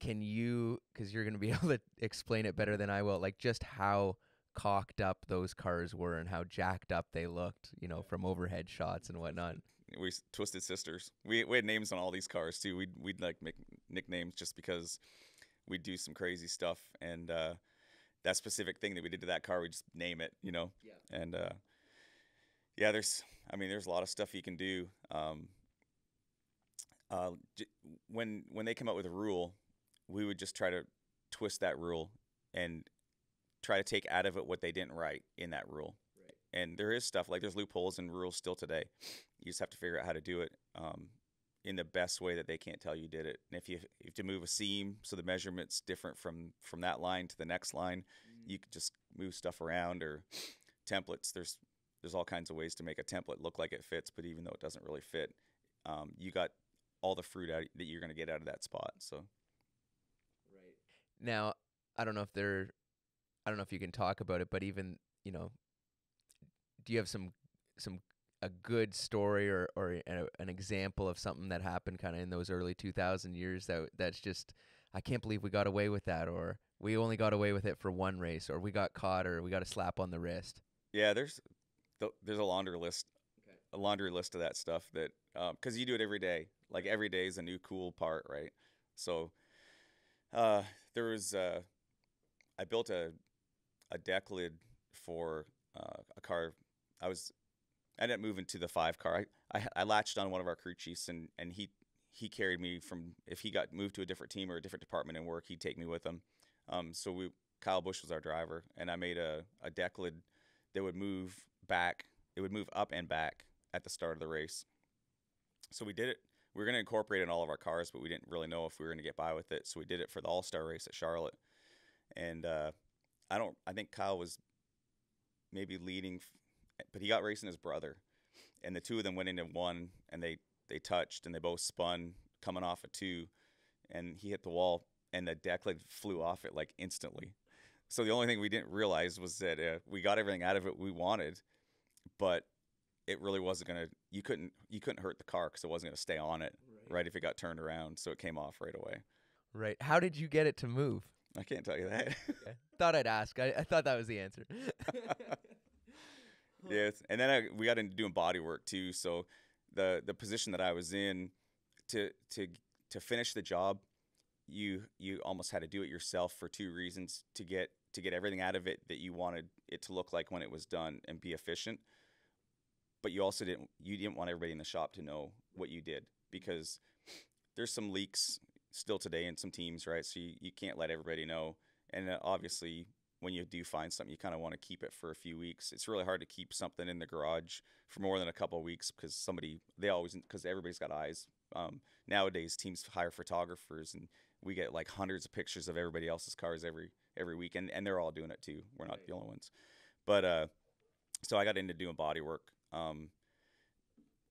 Can you, because you're going to be able to explain it better than I will, like just how cocked up those cars were and how jacked up they looked, you know, from overhead shots and whatnot? We Twisted Sisters. We, we had names on all these cars too. We'd, we'd like make nicknames just because we'd do some crazy stuff. And uh, that specific thing that we did to that car, we just name it, you know? Yeah. And uh, yeah, there's, I mean, there's a lot of stuff you can do. Um, uh, when when they came up with a rule, we would just try to twist that rule and try to take out of it what they didn't write in that rule. Right. And there is stuff, like there's loopholes in rules still today. You just have to figure out how to do it um, in the best way that they can't tell you did it. And if you, if you have to move a seam so the measurement's different from, from that line to the next line, mm-hmm. you could just move stuff around, or templates. There's there's all kinds of ways to make a template look like it fits, but even though it doesn't really fit, um, you got all the fruit out that you're going to get out of that spot. So, right. Now, I don't know if they're I don't know if you can talk about it, but even, you know, do you have some some a good story or or a, an example of something that happened kind of in those early two thousand years that that's just, I can't believe we got away with that, or we only got away with it for one race, or we got caught, or we got a slap on the wrist? Yeah, there's there's a laundry list, okay. a laundry list of that stuff that um, 'cause you do it every day. Like every day is a new cool part, right? So uh, there was uh, I built a a deck lid for uh, a car. I was I ended up moving to the five car. I, I, I latched on one of our crew chiefs, and, and he, he carried me from, if he got moved to a different team or a different department in work, he'd take me with him. Um, so we, Kyle Busch was our driver, and I made a, a deck lid that would move back. It would move up and back at the start of the race. So we did it. We were going to incorporate it in all of our cars, but we didn't really know if we were going to get by with it. So we did it for the All-Star race at Charlotte. And uh, I don't, I think Kyle was maybe leading, but he got racing his brother, and the two of them went into one, and they, they touched, and they both spun coming off a two, and he hit the wall, and the deck lid flew off it like instantly. So the only thing we didn't realize was that uh, we got everything out of it we wanted, but it really wasn't gonna. You couldn't you couldn't hurt the car because it wasn't gonna stay on it, right. right? If it got turned around, so it came off right away. Right. How did you get it to move? I can't tell you that. Okay. Thought I'd ask. I, I thought that was the answer. Yes, and then I, we got into doing body work too. So the the position that I was in, to to to finish the job, you you almost had to do it yourself for two reasons: to get to get everything out of it that you wanted it to look like when it was done and be efficient. But you also didn't you didn't want everybody in the shop to know what you did, because there's some leaks still today in some teams, right? So you, you can't let everybody know. And obviously, when you do find something, you kind of want to keep it for a few weeks. It's really hard to keep something in the garage for more than a couple of weeks because somebody, they always, because everybody's got eyes. Um, nowadays, teams hire photographers, and we get like hundreds of pictures of everybody else's cars every every week, and, and they're all doing it too. We're not right. the only ones. But uh, so I got into doing body work um,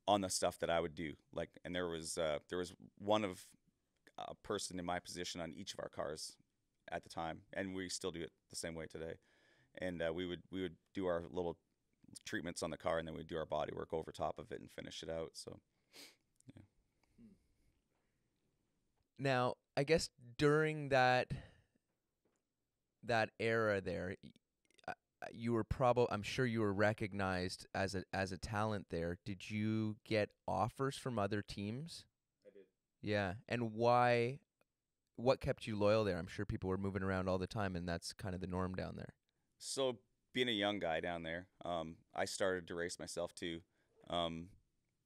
on the stuff that I would do. Like, and there was uh, there was one of a person in my position on each of our cars at the time, and we still do it the same way today. And uh, we would we would do our little treatments on the car, and then we'd do our body work over top of it and finish it out. So, yeah. Now, I guess during that that era there, you were probably, I'm sure you were recognized as a as a talent there. Did you get offers from other teams? I did. Yeah, and why? What kept you loyal there? I'm sure people were moving around all the time, and that's kind of the norm down there. So being a young guy down there, um, I started to race myself too. Um,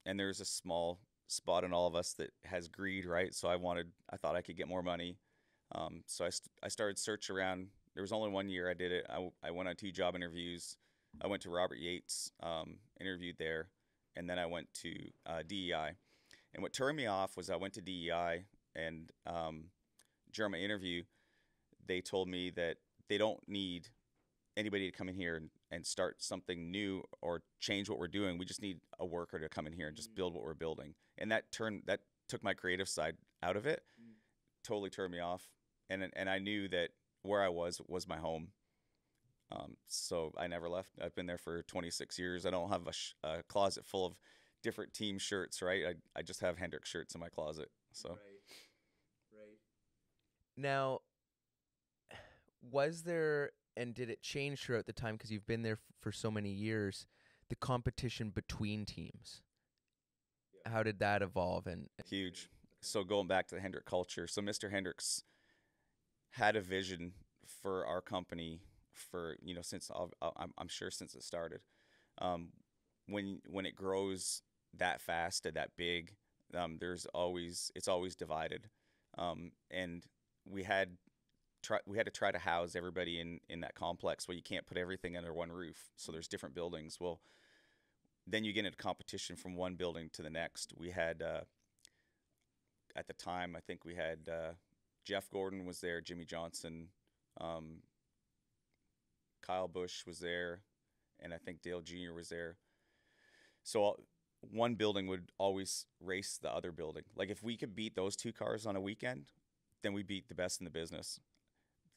and there's a small spot in all of us that has greed, right? So I wanted, I thought I could get more money. Um, so I, st I started search around. There was only one year I did it. I, I went on two job interviews. I went to Robert Yates, um, interviewed there. And then I went to uh, D E I. And what turned me off was I went to D E I, and um, during my interview, they told me that they don't need anybody to come in here and, and start something new or change what we're doing. We just need a worker to come in here and just mm. build what we're building. And that turned, that took my creative side out of it, mm. totally turned me off. And and I knew that where I was was my home. Um, so I never left. I've been there for twenty-six years. I don't have a, sh a closet full of different team shirts, right? I, I just have Hendrick shirts in my closet. So. Right. Right. Now, was there, and did it change throughout the time, because you've been there for so many years, the competition between teams? Yeah. How did that evolve? And, and Huge. So going back to the Hendrick culture, so Mister Hendrick's had a vision for our company for, you know, since, I'll, I'm, I'm sure since it started. Um, when when it grows that fast and that big, um, there's always it's always divided, um, and we had try we had to try to house everybody in in that complex. Well, you can't put everything under one roof, so there's different buildings. Well, then you get into competition from one building to the next. We had uh, at the time, I think we had uh, Jeff Gordon was there, Jimmy Johnson, um, Kyle Busch was there, and I think Dale Junior was there. So one building would always race the other building. Like if we could beat those two cars on a weekend, then we beat the best in the business.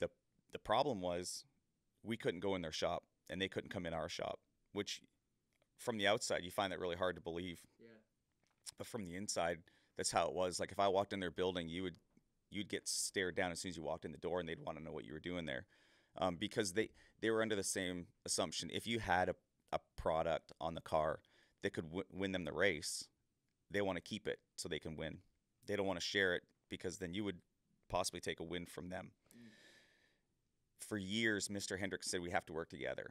The the problem was we couldn't go in their shop and they couldn't come in our shop, which from the outside you find that really hard to believe. Yeah. But from the inside, that's how it was. Like if I walked in their building, you would you'd get stared down as soon as you walked in the door, and they'd want to know what you were doing there. Um, because they, they were under the same assumption. If you had a, a product on the car that could w win them the race, they want to keep it so they can win. They don't want to share it because then you would possibly take a win from them. Mm. For years, Mister Hendrick said we have to work together,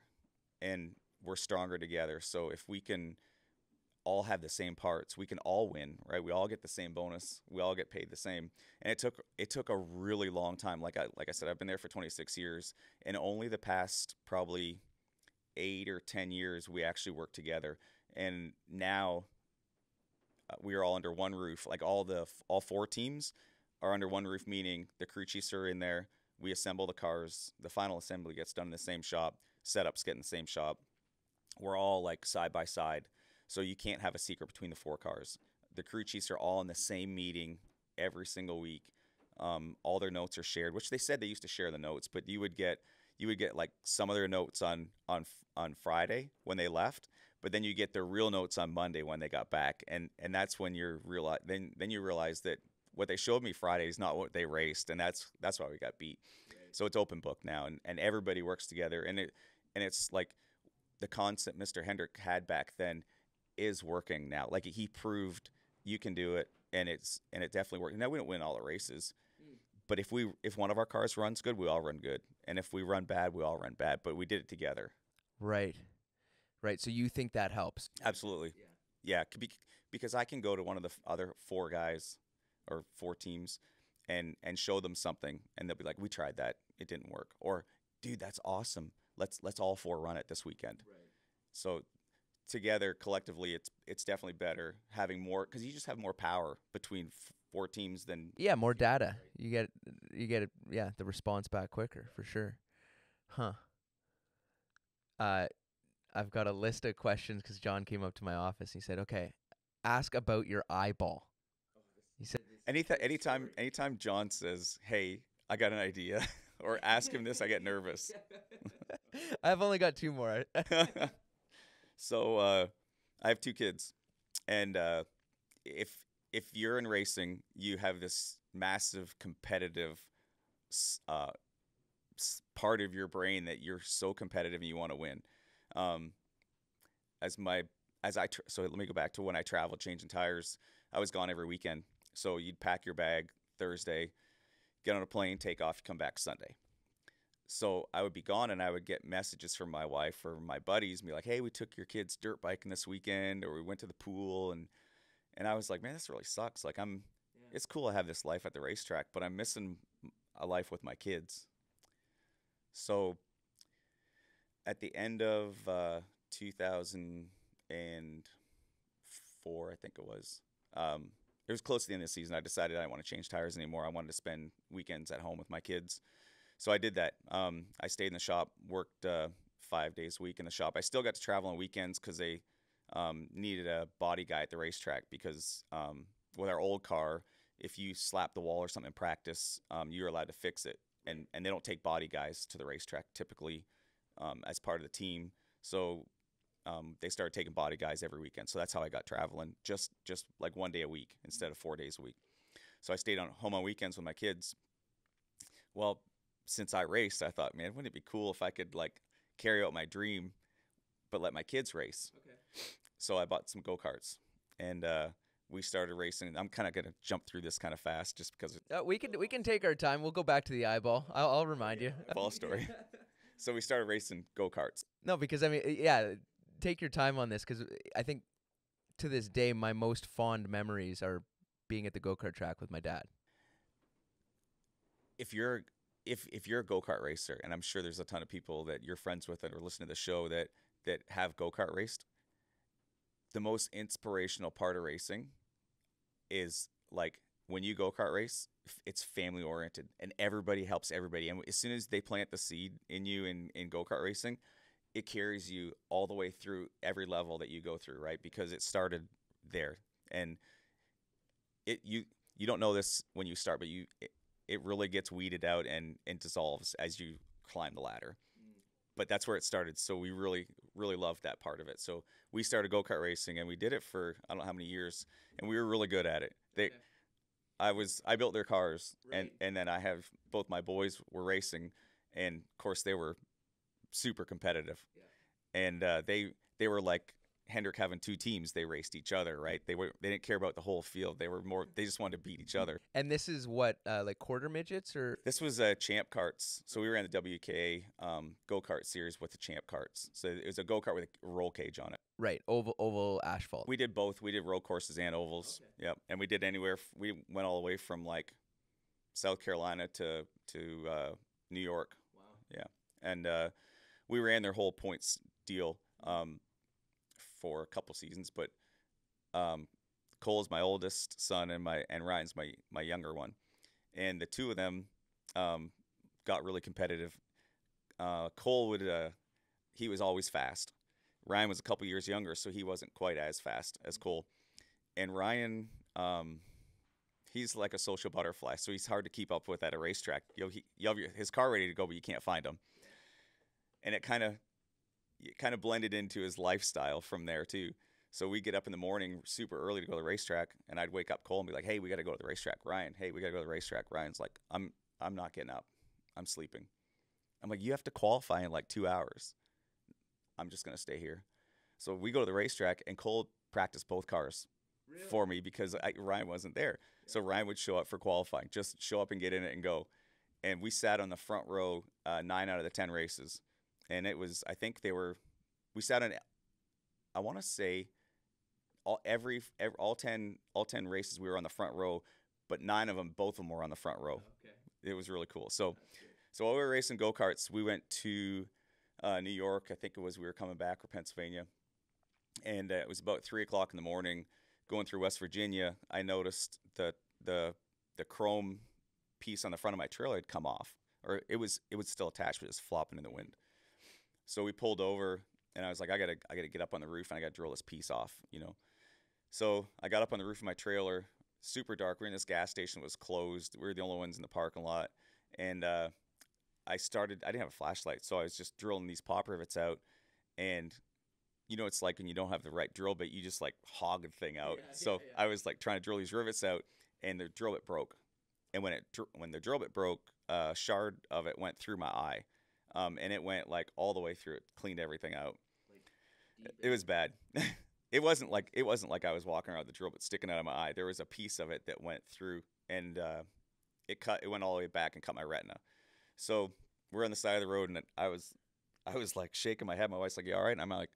and we're stronger together. So if we can all have the same parts, we can all win, right? We all get the same bonus. We all get paid the same. And it took it took a really long time. Like I like I said, I've been there for twenty-six years, and only the past probably eight or ten years we actually worked together. And now uh, we are all under one roof. Like all the all four teams are under one roof, meaning the crew chiefs are in there. We assemble the cars. The final assembly gets done in the same shop. Setups get in the same shop. We're all like side by side. So you can't have a secret between the four cars. The crew chiefs are all in the same meeting every single week. Um, all their notes are shared, which they said they used to share the notes, but you would get you would get like some of their notes on on on Friday when they left, but then you get their real notes on Monday when they got back, and and that's when you're realize then then you realize that what they showed me Friday is not what they raced, and that's that's why we got beat. Right. So it's open book now, and and everybody works together, and it and it's like the concept Mister Hendrick had back then is working now. Like he proved you can do it, and it's and it definitely worked. Now we don't win all the races, mm. but if we if one of our cars runs good, we all run good, and if we run bad, we all run bad. But we did it together. Right, right. So you think that helps? Absolutely. Yeah, yeah. Because I can go to one of the other four guys or four teams and and show them something, and they'll be like, "We tried that, it didn't work," or "Dude, that's awesome. Let's let's all four run it this weekend." Right. So together, collectively, it's it's definitely better having more, because you just have more power between f four teams than yeah, more data. You get you get it, yeah, the response back quicker for sure, huh? Uh, I've got a list of questions because John came up to my office. And he said, "Okay, ask about your eyeball." He said, "Anytime, anytime, anytime John says, 'Hey, I got an idea,' or ask him this, I get nervous." I've only got two more. So uh, I have two kids, and uh, if if you're in racing, you have this massive competitive uh, part of your brain that you're so competitive and you want to win. Um, as my as I tr so let me go back to when I traveled changing tires. I was gone every weekend, so you'd pack your bag Thursday, get on a plane, take off, come back Sunday. So I would be gone, and I would get messages from my wife or my buddies and be like, "Hey, we took your kids dirt biking this weekend," or "We went to the pool." And and I was like, man, this really sucks. Like I'm, yeah. It's cool I have this life at the racetrack, but I'm missing a life with my kids. So at the end of uh, two thousand four, I think it was, um, it was close to the end of the season. I decided I didn't want to change tires anymore. I wanted to spend weekends at home with my kids. So I did that. Um, I stayed in the shop, worked uh, five days a week in the shop. I still got to travel on weekends because they um, needed a body guy at the racetrack because um, with our old car, if you slap the wall or something in practice, um, you're allowed to fix it. And, and they don't take body guys to the racetrack typically um, as part of the team. So um, they started taking body guys every weekend. So that's how I got traveling, just, just like one day a week instead of four days a week. So I stayed on home on weekends with my kids. Well, since I raced, I thought, man, wouldn't it be cool if I could like carry out my dream, but let my kids race? Okay. So I bought some go-karts, and uh, we started racing. I'm kind of going to jump through this kind of fast just because. Uh, we can we can take our time. We'll go back to the eyeball. I'll, I'll remind you. Eyeball story. So we started racing go-karts. No, because I mean, yeah, take your time on this, because I think to this day my most fond memories are being at the go-kart track with my dad. If you're if if you're a go-kart racer, and I'm sure there's a ton of people that you're friends with that are listening to the show that that have go-kart raced, the most inspirational part of racing is like when you go-kart race, it's family oriented and everybody helps everybody. And as soon as they plant the seed in you in, in go-kart racing, it carries you all the way through every level that you go through, right? Because it started there. And it you you don't know this when you start, but you it, it really gets weeded out and, and dissolves as you climb the ladder. But that's where it started. So we really, really loved that part of it. So we started go-kart racing, and we did it for I don't know how many years, and we were really good at it. They, okay. I was, I built their cars, right. and, and then I have both my boys were racing, and of course they were super competitive. Yeah. And uh, they they were like Hendrick having two teams. They raced each other, right? They were they didn't care about the whole field. They were more they just wanted to beat each other. And this is what uh, like quarter midgets or this was a uh, champ carts. So we ran the W K A um, go kart series with the champ carts. So it was a go kart with a roll cage on it. Right, oval oval asphalt. We did both. We did road courses and ovals. Okay. Yep, and we did anywhere. We went all the way from like South Carolina to to uh, New York. Wow. Yeah, and uh, we ran their whole points deal. Um, for a couple seasons, but um, Cole is my oldest son, and my and Ryan's my my younger one, and the two of them um, got really competitive. Uh, Cole would uh, he was always fast. Ryan was a couple years younger, so he wasn't quite as fast as Cole. And Ryan, um, he's like a social butterfly, so he's hard to keep up with at a racetrack. You know, he you have your, his car ready to go, but you can't find him, and it kind of. It kind of blended into his lifestyle from there too. So we get up in the morning super early to go to the racetrack, and I'd wake up Cole and be like, "Hey, we got to go to the racetrack, Ryan. Hey, we got to go to the racetrack." Ryan's like, "I'm I'm not getting up. I'm sleeping." I'm like, "You have to qualify in like two hours. I'm just gonna stay here." So we go to the racetrack, and Cole practiced both cars really? for me because I, Ryan wasn't there. Yeah. So Ryan would show up for qualifying, just show up and get in it and go. And we sat on the front row uh, nine out of the ten races. And it was, I think they were, we sat on, I want to say, all every, every all ten all ten races we were on the front row, but nine of them, both of them were on the front row. Okay. It was really cool. So, so while we were racing go karts, we went to uh, New York. I think it was we were coming back or Pennsylvania, and uh, it was about three o'clock in the morning. Going through West Virginia, I noticed that the the chrome piece on the front of my trailer had come off, or it was it was still attached, but it was flopping in the wind. So we pulled over, and I was like, I gotta, I gotta get up on the roof, and I gotta drill this piece off, you know. So I got up on the roof of my trailer. Super dark. We're in this gas station that was closed. We were the only ones in the parking lot, and uh, I started. I didn't have a flashlight, so I was just drilling these pop rivets out, and you know, it's like when you don't have the right drill bit, you just like hog the thing out. Yeah, so yeah, yeah. I was like trying to drill these rivets out, and the drill bit broke, and when it when the drill bit broke, a shard of it went through my eye. Um, and it went like all the way through it, cleaned everything out. Like it was bad. It wasn't like it wasn't like I was walking around with the drill bit sticking out of my eye. There was a piece of it that went through, and uh, it cut. It went all the way back and cut my retina. So we're on the side of the road, and I was, I was like shaking my head. My wife's like, "You all right?" And I'm like,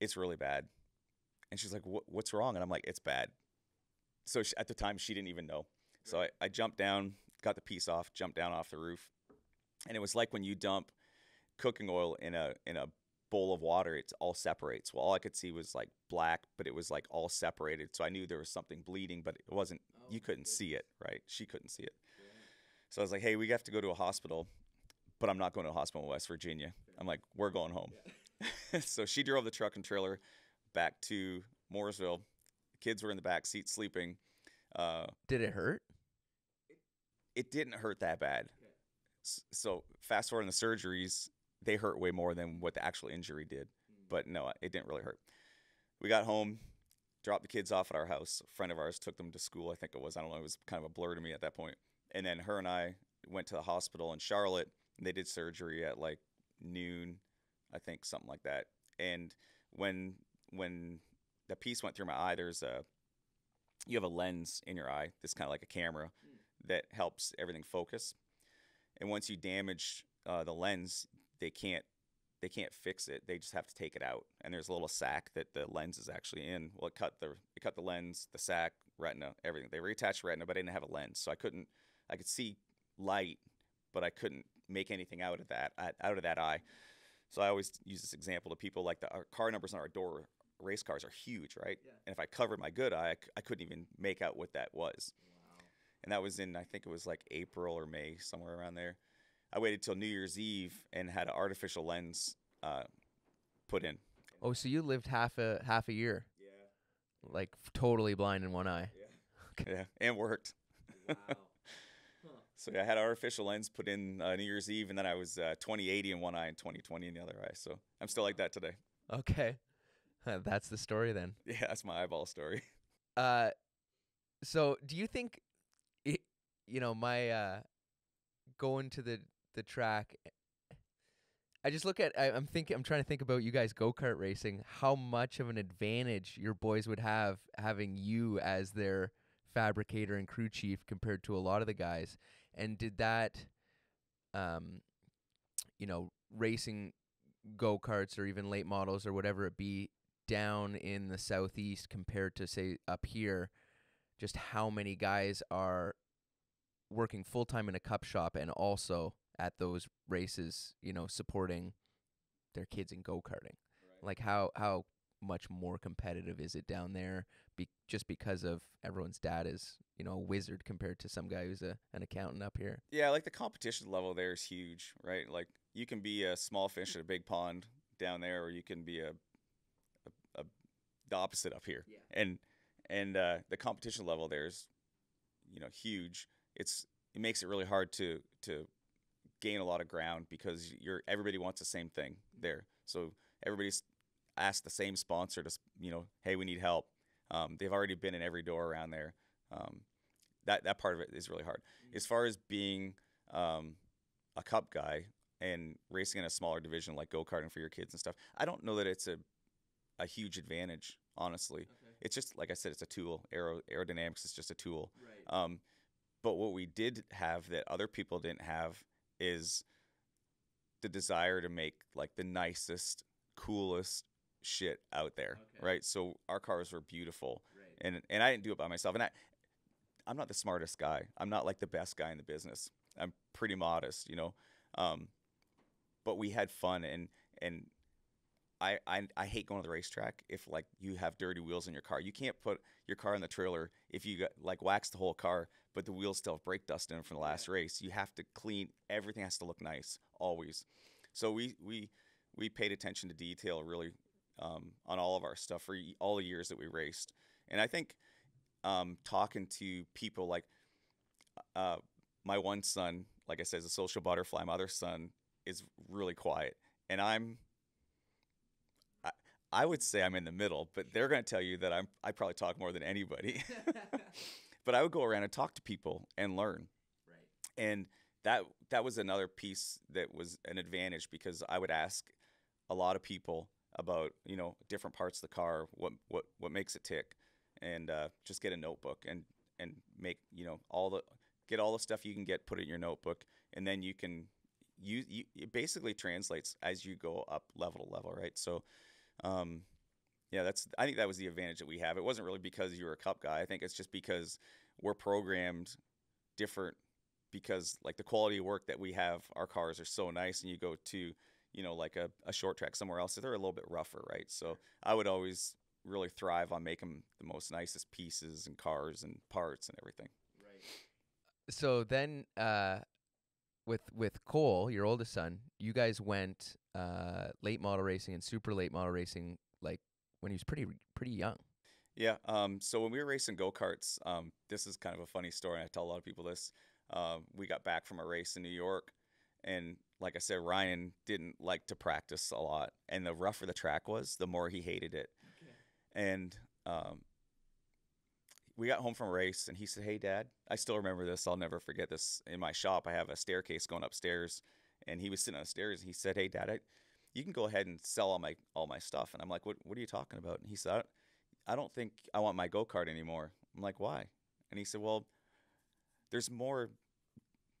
"It's really bad." And she's like, "What's wrong?" And I'm like, "It's bad." So she, at the time, she didn't even know. So I, I jumped down, got the piece off, jumped down off the roof. And it was like when you dump cooking oil in a in a bowl of water, it all separates. Well, all I could see was like black, but it was like all separated. So I knew there was something bleeding, but it wasn't. Oh, you couldn't see it, right? She couldn't see it. Yeah. So I was like, "Hey, we have to go to a hospital," but I'm not going to a hospital in West Virginia. Yeah. I'm like, "We're going home." Yeah. So she drove the truck and trailer back to Mooresville. The kids were in the back seat sleeping. Uh, Did it hurt? It, it didn't hurt that bad. Okay. So fast forward in the surgeries, they hurt way more than what the actual injury did. But no, it didn't really hurt. We got home, dropped the kids off at our house. A friend of ours took them to school, I think it was. I don't know. It was kind of a blur to me at that point. And then her and I went to the hospital in Charlotte. And they did surgery at like noon, I think, something like that. And when when the piece went through my eye, there's a you have a lens in your eye that's kind of like a camera that helps everything focus. And once you damage uh, the lens, they can't they can't fix it. They just have to take it out. And there's a little sack that the lens is actually in. Well, it cut the it cut the lens, the sack, retina, everything. They reattached retina, but I didn't have a lens, so I couldn't. I could see light, but I couldn't make anything out of that out of that eye. So I always use this example to people, like the our car numbers on our door race cars are huge, right? Yeah. And if I covered my good eye, I, I couldn't even make out what that was. Wow. And that was in, I think it was like April or May, somewhere around there. I waited till New Year's Eve and had an artificial lens uh, put in. Oh, so you lived half a half a year? Yeah. Like totally blind in one eye. Yeah. Okay. Yeah, and worked. Wow. Huh. So yeah, I had an artificial lens put in uh, New Year's Eve, and then I was uh, twenty eighty in one eye and twenty twenty in the other eye. So I'm still like that today. Okay, uh, that's the story then. Yeah, that's my eyeball story. Uh, so do you think, it, you know, my uh, going to the the track, I just look at, I, I'm thinking, I'm trying to think about you guys go-kart racing, how much of an advantage your boys would have having you as their fabricator and crew chief compared to a lot of the guys. And did that, um, you know, racing go-karts or even late models or whatever it be down in the Southeast compared to say up here, just how many guys are working full-time in a cup shop and also at those races, you know, supporting their kids in go-karting? Right. Like how, how much more competitive is it down there be just because of everyone's dad is, you know, a wizard compared to some guy who's a, an accountant up here? Yeah, like the competition level there is huge, right? Like you can be a small fish in a big pond down there, or you can be a, a, a the opposite up here. Yeah. And, and uh, the competition level there is, you know, huge. It's, it makes it really hard to, to, gain a lot of ground because you're everybody wants the same thing there. So everybody's asked the same sponsor to, you know, hey, we need help. Um, they've already been in every door around there. Um, that, that part of it is really hard. Mm-hmm. As far as being um, a cup guy and racing in a smaller division like go-karting for your kids and stuff, I don't know that it's a, a huge advantage, honestly. Okay. It's just, like I said, it's a tool. Aero, aerodynamics is just a tool. Right. Um, but what we did have that other people didn't have is the desire to make like the nicest, coolest shit out there. Okay. Right? So our cars were beautiful. Right. And and I didn't do it by myself. And I I'm not the smartest guy. I'm not like the best guy in the business. I'm pretty modest, you know. Um but we had fun, and and I, I I hate going to the racetrack if like you have dirty wheels in your car. You can't put your car in the trailer if you got, like wax the whole car, but the wheels still have brake dust in them from the last yeah. race. You have to clean. Everything has to look nice always. So we we we paid attention to detail really um, on all of our stuff for all the years that we raced. And I think um, talking to people like uh, my one son, like I said, is a social butterfly. My other son is really quiet, and I'm. I would say I'm in the middle, but they're going to tell you that I'm, I probably talk more than anybody. But I would go around and talk to people and learn. Right. And that that was another piece that was an advantage, because I would ask a lot of people about, you know, different parts of the car, what what what makes it tick, and uh, just get a notebook and and make, you know, all the get all the stuff you can get, put it in your notebook, and then you can you, you it basically translates as you go up level to level, right? So Um, yeah, that's, I think that was the advantage that we have. It wasn't really because you were a cup guy. I think it's just because we're programmed different, because like the quality of work that we have, our cars are so nice, and you go to, you know, like a, a short track somewhere else, so they're a little bit rougher, right? So I would always really thrive on making the most nicest pieces and cars and parts and everything. Right. So then, uh, with, with Cole, your oldest son, you guys went, uh, late model racing and super late model racing, like when he was pretty, pretty young. Yeah. Um, so when we were racing go-karts, um, this is kind of a funny story, and I tell a lot of people this. Um, we got back from a race in New York, and like I said, Ryan didn't like to practice a lot, and the rougher the track was, the more he hated it. Okay. And, um, we got home from a race, and he said, "Hey, Dad," I still remember this. I'll never forget this. In my shop, I have a staircase going upstairs, and he was sitting on the stairs, and he said, "Hey, Dad, I, you can go ahead and sell all my all my stuff." And I'm like, "What? What are you talking about?" And he said, "I don't, I don't think I want my go kart anymore." I'm like, "Why?" And he said, "Well, there's more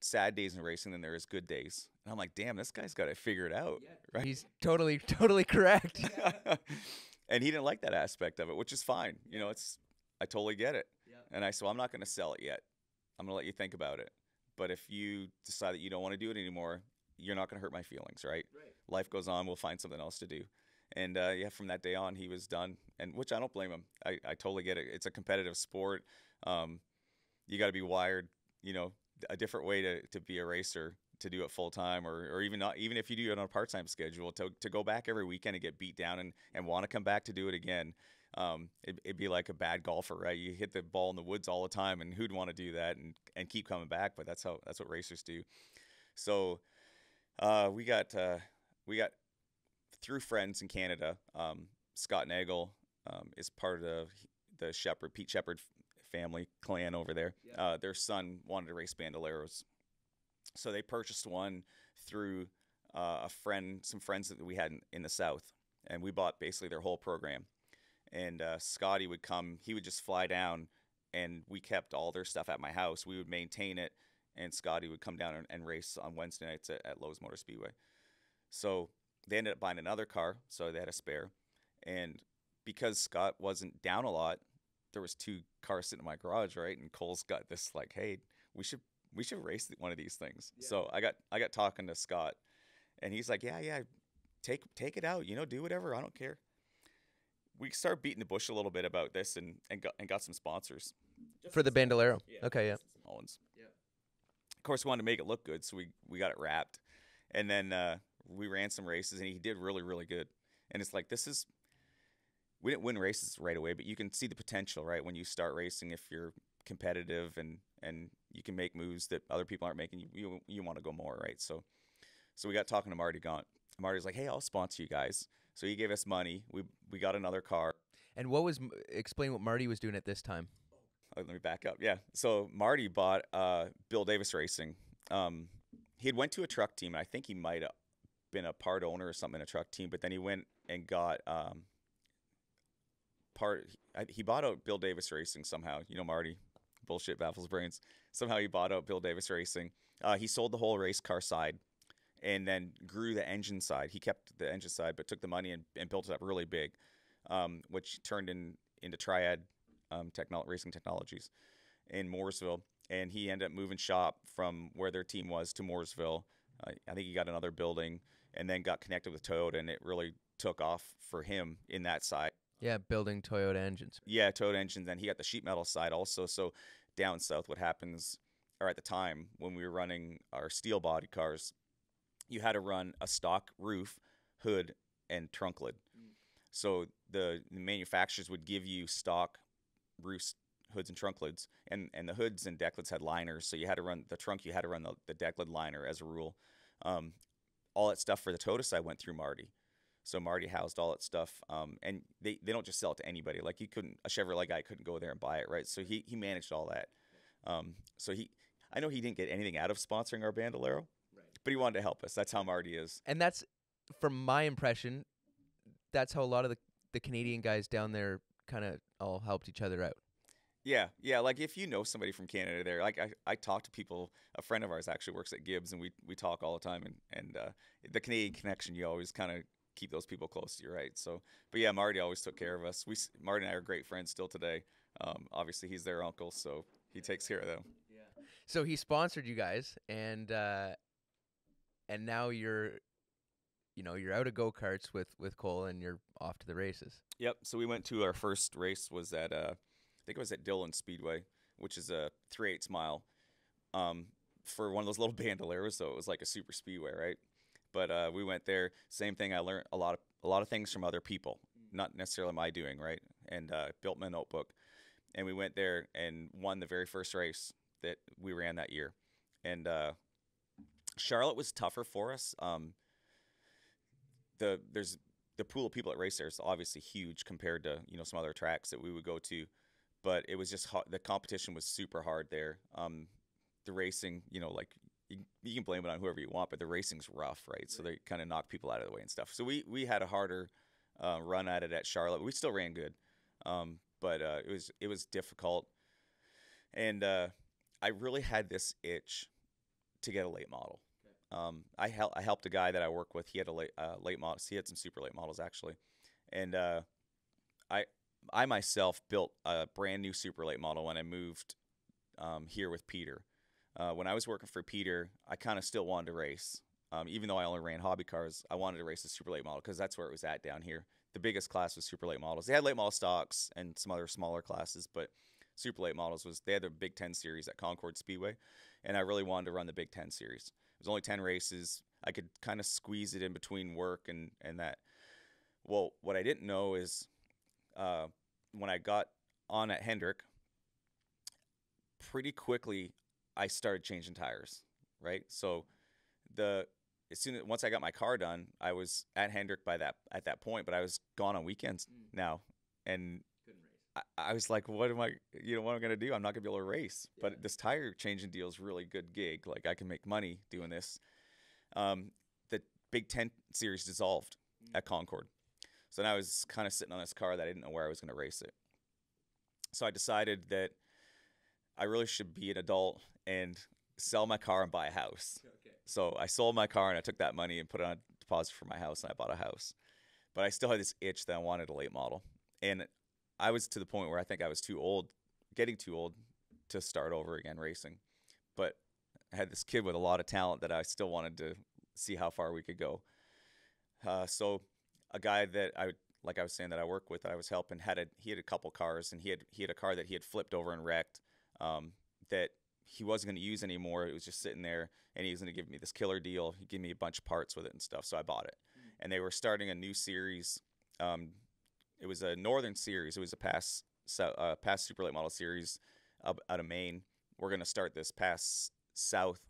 sad days in racing than there is good days. And I'm like, damn, this guy's got it figured out. Yeah. Right? He's totally, totally correct. And he didn't like that aspect of it, which is fine. You know, it's, I totally get it. Yeah. And I said, well, I'm not going to sell it yet. I'm going to let you think about it. But if you decide that you don't want to do it anymore, you're not going to hurt my feelings, right? Right? Life goes on. We'll find something else to do. And, uh, yeah, from that day on, he was done, and which I don't blame him. I, I totally get it. It's a competitive sport. Um, you got to be wired, you know, a different way to, to be a racer, to do it full time, or, or even not, even if you do it on a part time schedule, to, to go back every weekend and get beat down and, and want to come back to do it again. Um, it, it'd be like a bad golfer, right? You hit the ball in the woods all the time, and who'd want to do that and, and keep coming back? But that's how, that's what racers do. So uh, we got uh, we got through friends in Canada. Um, Scott Nagel um, is part of the, the Shepherd, Pete Shepherd family clan over there. Yeah. Uh, their son wanted to race Bandoleros, so they purchased one through uh, a friend, some friends that we had in, in the South, and we bought basically their whole program. And uh, Scotty would come, he would just fly down, and we kept all their stuff at my house. We would maintain it, and Scotty would come down and, and race on Wednesday nights at, at Lowe's Motor Speedway. So they ended up buying another car, so they had a spare. And because Scott wasn't down a lot, there was two cars sitting in my garage, right? And Cole's got this like, hey, we should we should race one of these things. Yeah. So I got I got talking to Scott, and he's like, yeah, yeah, take take it out, you know, do whatever, I don't care. We started beating the bush a little bit about this, and and got and got some sponsors just for the Bandolero. Yeah, okay, yeah. Mullins. Yeah. Of course, we wanted to make it look good, so we we got it wrapped, and then uh, we ran some races, and he did really really good. And it's like, this is, we didn't win races right away, but you can see the potential, right? When you start racing, if you're competitive and and you can make moves that other people aren't making, you you, you want to go more, right? So, so we got talking to Marty Gaunt. Marty's like, hey, I'll sponsor you guys. So he gave us money. We we got another car. And what was, explain what Marty was doing at this time. Oh, let me back up. Yeah. So Marty bought uh, Bill Davis Racing. Um, he had went to a truck team, and I think he might have been a part owner or something in a truck team. But then he went and got um, part. He bought out Bill Davis Racing somehow. You know, Marty, bullshit baffles brains. Somehow he bought out Bill Davis Racing. Uh, he sold the whole race car side, and then grew the engine side. He kept the engine side, but took the money and, and built it up really big, um, which turned in, into Triad um, technolo- Racing Technologies in Mooresville. And he ended up moving shop from where their team was to Mooresville. Uh, I think he got another building, and then got connected with Toyota, and it really took off for him in that side. Yeah, building Toyota engines. Yeah, Toyota engines. And he got the sheet metal side also. So down south, what happens, or at the time when we were running our steel body cars, you had to run a stock roof, hood, and trunk lid. Mm. So the, the manufacturers would give you stock roofs, hoods, and trunk lids. And, and the hoods and deck lids had liners, so you had to run the trunk, you had to run the, the deck lid liner as a rule. Um, all that stuff for the Toyota side went through Marty. So Marty housed all that stuff. Um, and they, they don't just sell it to anybody. Like, you couldn't, a Chevrolet guy couldn't go there and buy it, right? So he, he managed all that. Um, so he, I know he didn't get anything out of sponsoring our Bandolero, but he wanted to help us. That's how Marty is. And that's, from my impression, that's how a lot of the, the Canadian guys down there kind of all helped each other out. Yeah, yeah. Like, if you know somebody from Canada there, like I, I talk to people. A friend of ours actually works at Gibbs, and we, we talk all the time. And, and uh, the Canadian connection, you always kind of keep those people close to you, right? So, but yeah, Marty always took care of us. We, Marty and I are great friends still today. Um, obviously, he's their uncle, so he takes care of them. Yeah. So he sponsored you guys, and uh, – and now you're, you know, you're out of go-karts with, with Cole, and you're off to the races. Yep. So we went to our first race was at, uh, I think it was at Dillon Speedway, which is a three-eighths mile um, for one of those little Bandoleros. So it was like a super speedway, right? But uh, we went there. Same thing. I learned a lot of a lot of things from other people, not necessarily my doing, right? And uh, built my notebook. And we went there and won the very first race that we ran that year. And uh, Charlotte was tougher for us. Um, the there's the pool of people that race there is obviously huge compared to, you know, some other tracks that we would go to, but it was just hot. The competition was super hard there. Um, the racing, you know, like you, you can blame it on whoever you want, but the racing's rough, right? So they kind of knock people out of the way and stuff. So we we had a harder uh, run at it at Charlotte. We still ran good, um, but uh, it was it was difficult, and uh, I really had this itch to get a late model. Okay. Um, I, hel I helped a guy that I work with. He had a late, uh, late model. He had some super late models, actually. And uh, I I myself built a brand new super late model when I moved um, here with Peter. Uh, when I was working for Peter, I kind of still wanted to race. Um, even though I only ran hobby cars, I wanted to race the super late model because that's where it was at down here. The biggest class was super late models. They had late model stocks and some other smaller classes, but super late models was, they had the Big Ten series at Concord Speedway, and I really wanted to run the Big Ten series. It was only ten races. I could kind of squeeze it in between work and, and that. Well, what I didn't know is uh, when I got on at Hendrick, pretty quickly I started changing tires, right? So the as soon as once I got my car done, I was at Hendrick by that at that point, but I was gone on weekends mm. now, and I, I was like, "What am I? You know, what am I gonna do? I'm not gonna be able to race." Yeah. But this tire changing deal is really good gig. Like I can make money doing this. Um, the Big Ten series dissolved mm. at Concord, so now I was kind of sitting on this car that I didn't know where I was gonna race it. So I decided that I really should be an adult and sell my car and buy a house. Okay. So I sold my car and I took that money and put it on a deposit for my house and I bought a house. But I still had this itch that I wanted a late model. And I was to the point where I think I was too old, getting too old to start over again racing. But I had this kid with a lot of talent that I still wanted to see how far we could go. Uh, so a guy that I would, like I was saying that I work with, that I was helping, had a, he had a couple cars and he had, he had a car that he had flipped over and wrecked um, that he wasn't going to use anymore. It was just sitting there, and he was going to give me this killer deal. He gave me a bunch of parts with it and stuff, so I bought it. Mm. And they were starting a new series. Um, it was a northern series. It was a past, uh, past super late model series up, out of Maine. We're going to start this past south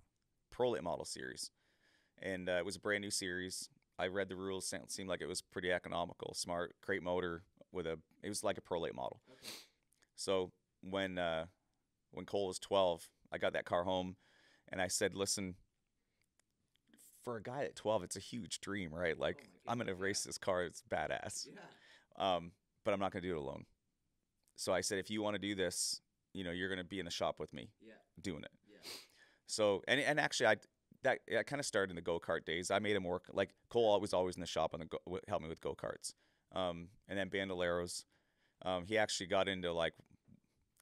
pro late model series. And uh, it was a brand new series. I read the rules. It seemed like it was pretty economical, smart, crate motor. with a. It was like a pro late model. Okay. So when, uh, when Cole was twelve, I got that car home, and I said, listen, for a guy at twelve, it's a huge dream, right? Like, oh I'm going to race this car. It's badass. Yeah. Um, but I'm not going to do it alone. So I said, if you want to do this, you know, you're going to be in the shop with me yeah. doing it. Yeah. So, and, and actually, I that I kind of started in the go-kart days. I made him work. Like, Cole was always in the shop and the go helped me with go-karts. Um, and then Bandoleros, um, he actually got into, like,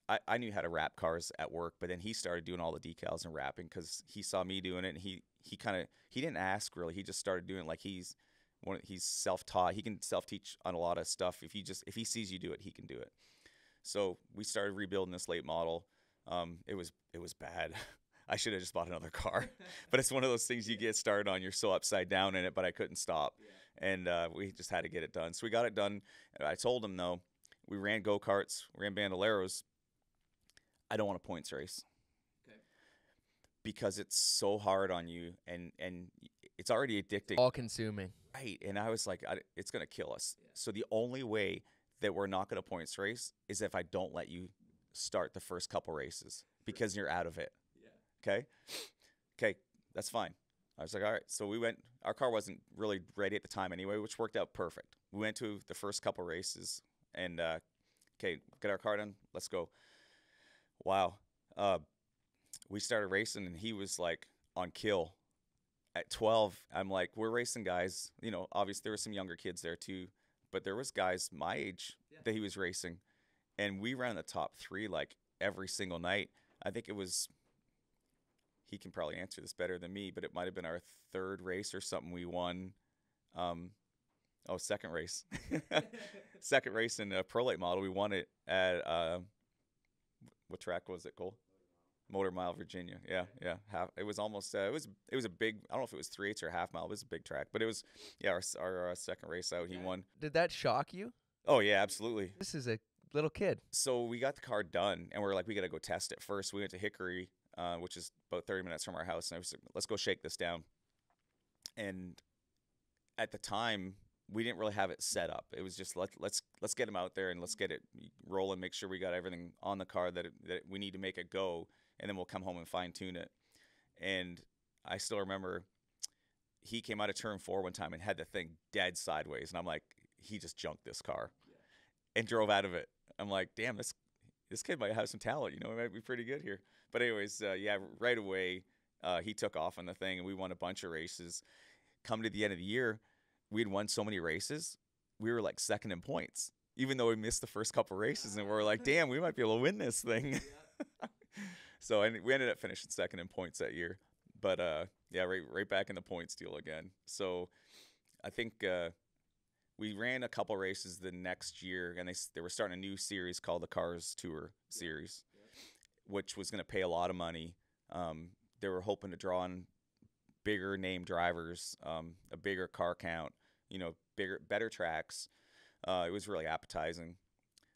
I, I knew how to wrap cars at work, but then he started doing all the decals and wrapping because he saw me doing it, and he he kind of he didn't ask really. He just started doing it. Like he's one he's self-taught. He can self-teach on a lot of stuff. If you just if he sees you do it, he can do it. So we started rebuilding this late model. Um, it was it was bad. I should have just bought another car, but it's one of those things you get started on. You're so upside down in it, but I couldn't stop, yeah. and uh, we just had to get it done. So we got it done. I told him though, we ran go-karts, ran Bandoleros. I don't want a points race okay. because it's so hard on you and, and it's already addicting. All consuming. Right. And I was like, I, it's going to kill us. Yeah. So the only way that we're not going to points race is if I don't let you start the first couple races because you're out of it. Yeah. Okay. Okay. That's fine. I was like, all right. So we went, our car wasn't really ready at the time anyway, which worked out perfect. We went to the first couple races and, uh, okay, get our car done. Let's go. Wow. Uh, we started racing, and he was, like, on kill. At twelve, I'm like, we're racing guys. You know, obviously there were some younger kids there, too. But there was guys my age yeah. that he was racing. And we ran the top three, like, every single night. I think it was – he can probably answer this better than me, but it might have been our third race or something we won. Um, oh, second race. Second race in a pro late model. We won it at uh, – what track was it, Cole? Motor Mile, Virginia. Yeah, yeah. Half, it was almost. Uh, it was. It was a big. I don't know if it was three eighths or a half mile. It was a big track, but it was. Yeah, our our, our second race out. He won. Did that shock you? Oh yeah, absolutely. This is a little kid. So we got the car done, and we we're like, we gotta go test it first. We went to Hickory, uh, which is about thirty minutes from our house, and I was like, let's go shake this down. And at the time, we didn't really have it set up. It was just let, let's let's get him out there and let's get it rolling, make sure we got everything on the car that, it, that we need to make it go, and then we'll come home and fine-tune it. And I still remember he came out of turn four one time and had the thing dead sideways, and I'm like, he just junked this car yeah. and drove out of it. I'm like, damn, this, this kid might have some talent. You know, he might be pretty good here. But anyways, uh, yeah, right away, Uh, he took off on the thing, and we won a bunch of races. Come to the end of the year, we'd won so many races, we were like second in points, even though we missed the first couple races, and we were like, damn, we might be able to win this thing. So and we ended up finishing second in points that year. But, uh, yeah, right, right back in the points deal again. So I think uh, we ran a couple races the next year, and they, they were starting a new series called the Cars Tour Series, yeah. Yeah. which was going to pay a lot of money. Um, they were hoping to draw in bigger name drivers, um, a bigger car count, you know, bigger, better tracks. Uh, it was really appetizing.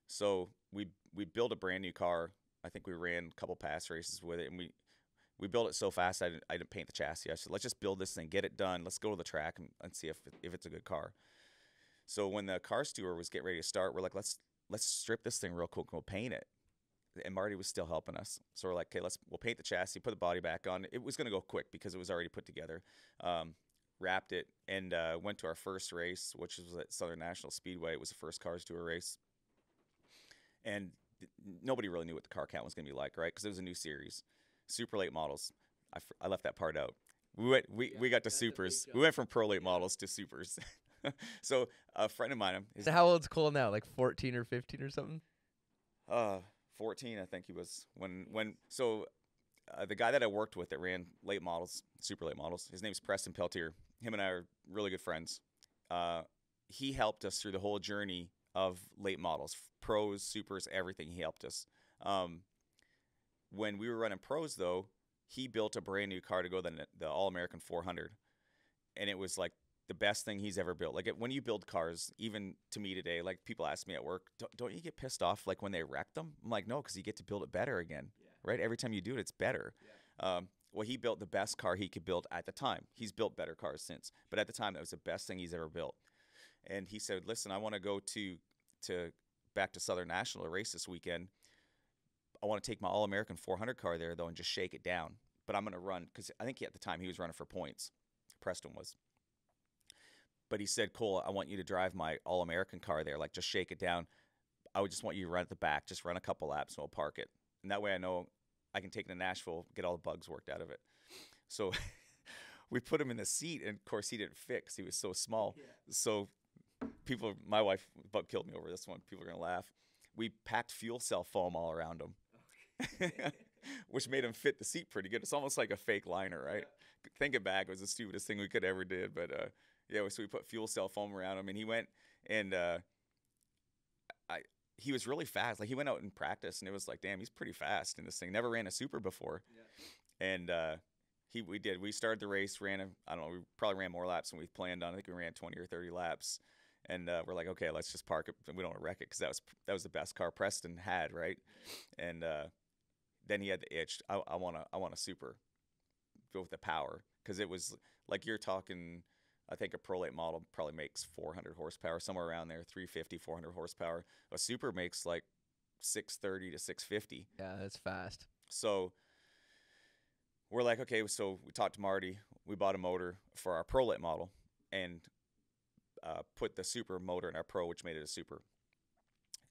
So we we built a brand new car. I think we ran a couple pass races with it, and we we built it so fast I didn't, I didn't paint the chassis. I said, let's just build this thing, get it done. Let's go to the track and, and see if if it's a good car. So when the car steward was getting ready to start, we're like, let's let's strip this thing real quick and we'll paint it. And Marty was still helping us. So we're like, okay, let's we'll paint the chassis, put the body back on. It was going to go quick because it was already put together. Um, wrapped it and uh, went to our first race, which was at Southern National Speedway. It was the first Cars Tour race. And nobody really knew what the car count was going to be like, right? Because it was a new series. Super late models. I, f I left that part out. We went, we, yeah, we got to supers. We went from pro late yeah. models to supers. So a friend of mine. His so how old's Cole now? Like fourteen or fifteen or something? Uh, fourteen, I think he was. When, when, so uh, the guy that I worked with that ran late models, super late models, his name's Preston Peltier. Him and I are really good friends. Uh, he helped us through the whole journey of late models, pros, supers, everything. He helped us. Um, when we were running pros, though, he built a brand new car to go to the, the All American four hundred, and it was like the best thing he's ever built. Like it, when you build cars, even to me today, like people ask me at work, don't, don't you get pissed off like when they wreck them? I'm like, no, because you get to build it better again, yeah. right? Every time you do it, it's better. Yeah. Um, well, he built the best car he could build at the time. He's built better cars since, but at the time, that was the best thing he's ever built. And he said, listen, I want to go to to back to Southern National to race this weekend. I want to take my All-American four hundred car there, though, and just shake it down. But I'm going to run, because I think he, at the time he was running for points. Preston was. But he said, Cole, I want you to drive my All-American car there. Like, just shake it down. I would just want you to run at the back. Just run a couple laps and we'll park it. And that way I know I can take it to Nashville, get all the bugs worked out of it. So we put him in the seat, and, of course, he didn't fit because he was so small. Yeah. So people, my wife, Buck killed me over this one. People are going to laugh. We packed fuel cell foam all around him, okay. Which made him fit the seat pretty good. It's almost like a fake liner, right? Yeah. Thinking back, it was the stupidest thing we could ever did. But, uh, yeah, so we put fuel cell foam around him, and he went and uh, I he was really fast. Like, he went out and practiced, and it was like, damn, he's pretty fast in this thing. Never ran a super before. Yeah. And uh, he we did. We started the race, ran, a, I don't know, we probably ran more laps than we planned on. I think we ran twenty or thirty laps. And uh, we're like, okay, let's just park it. And we don't want to wreck it because that was that was the best car Preston had, right? And uh, then he had the itch. I, I want to I want a super, go with the power, because it was like you're talking. I think a Prolate model probably makes four hundred horsepower, somewhere around there, three fifty, four hundred horsepower. A super makes like six thirty to six fifty. Yeah, that's fast. So we're like, okay, so we talked to Marty. We bought a motor for our Prolate model, and Uh, put the super motor in our pro, which made it a super.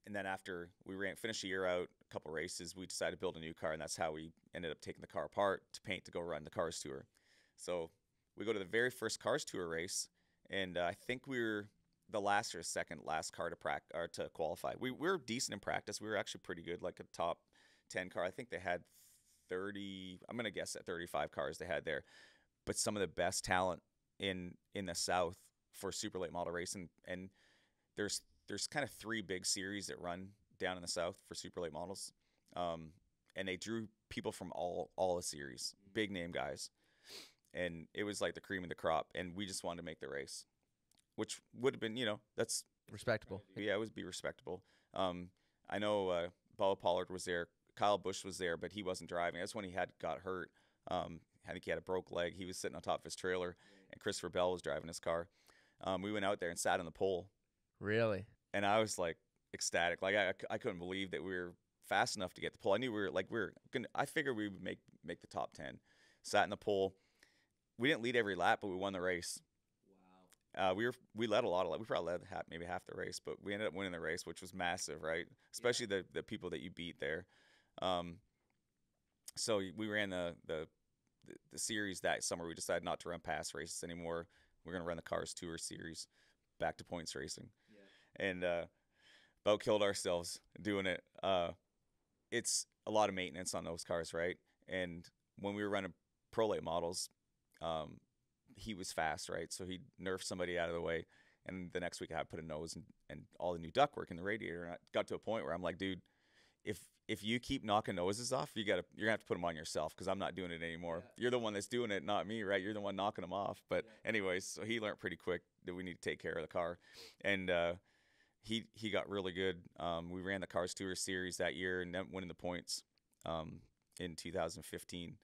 And then after we ran, finished a year out, a couple races, we decided to build a new car, and that's how we ended up taking the car apart to paint to go run the Cars Tour. So we go to the very first Cars Tour race, and uh, I think we were the last or second last car to practice or to qualify. We, we were decent in practice. We were actually pretty good, like a top ten car. I think they had thirty. I'm gonna guess at thirty-five cars they had there, but some of the best talent in in the South for super late model racing. And, and there's there's kind of three big series that run down in the South for super late models, um, and they drew people from all all the series, big name guys, and it was like the cream of the crop. And we just wanted to make the race, which would have been, you know, that's respectable. Yeah, it would be respectable. Um, I know uh, Bubba Pollard was there, Kyle Busch was there, but he wasn't driving. That's when he had got hurt. Um, I think he had a broke leg. He was sitting on top of his trailer, and Christopher Bell was driving his car. Um, we went out there and sat on the pole. Really? And I was like ecstatic. Like I, I couldn't believe that we were fast enough to get the pole. I knew we were like we were gonna. I figured we would make make the top ten. Sat in the pole. We didn't lead every lap, but we won the race. Wow. Uh, we were we led a lot of laps. We probably led half, maybe half the race, but we ended up winning the race, which was massive, right? Especially yeah. the the people that you beat there. Um. So we ran the the the series that summer, we decided not to run pass races anymore. We're going to run the Cars Tour Series, back to points racing. Yeah. And uh, about killed ourselves doing it. Uh, it's a lot of maintenance on those cars, right? And when we were running Prolate models, um, he was fast, right? So he'd nerf somebody out of the way. And the next week I put a nose and, and all the new ductwork in the radiator. And I got to a point where I'm like, dude, if if you keep knocking noses off, you gotta, you're going to have to put them on yourself because I'm not doing it anymore. Yeah. You're the one that's doing it, not me, right? You're the one knocking them off. But yeah. anyways, so he learned pretty quick that we need to take care of the car. And uh, he he got really good. Um, we ran the Cars Tour Series that year and then winning the points um, in two thousand fifteen.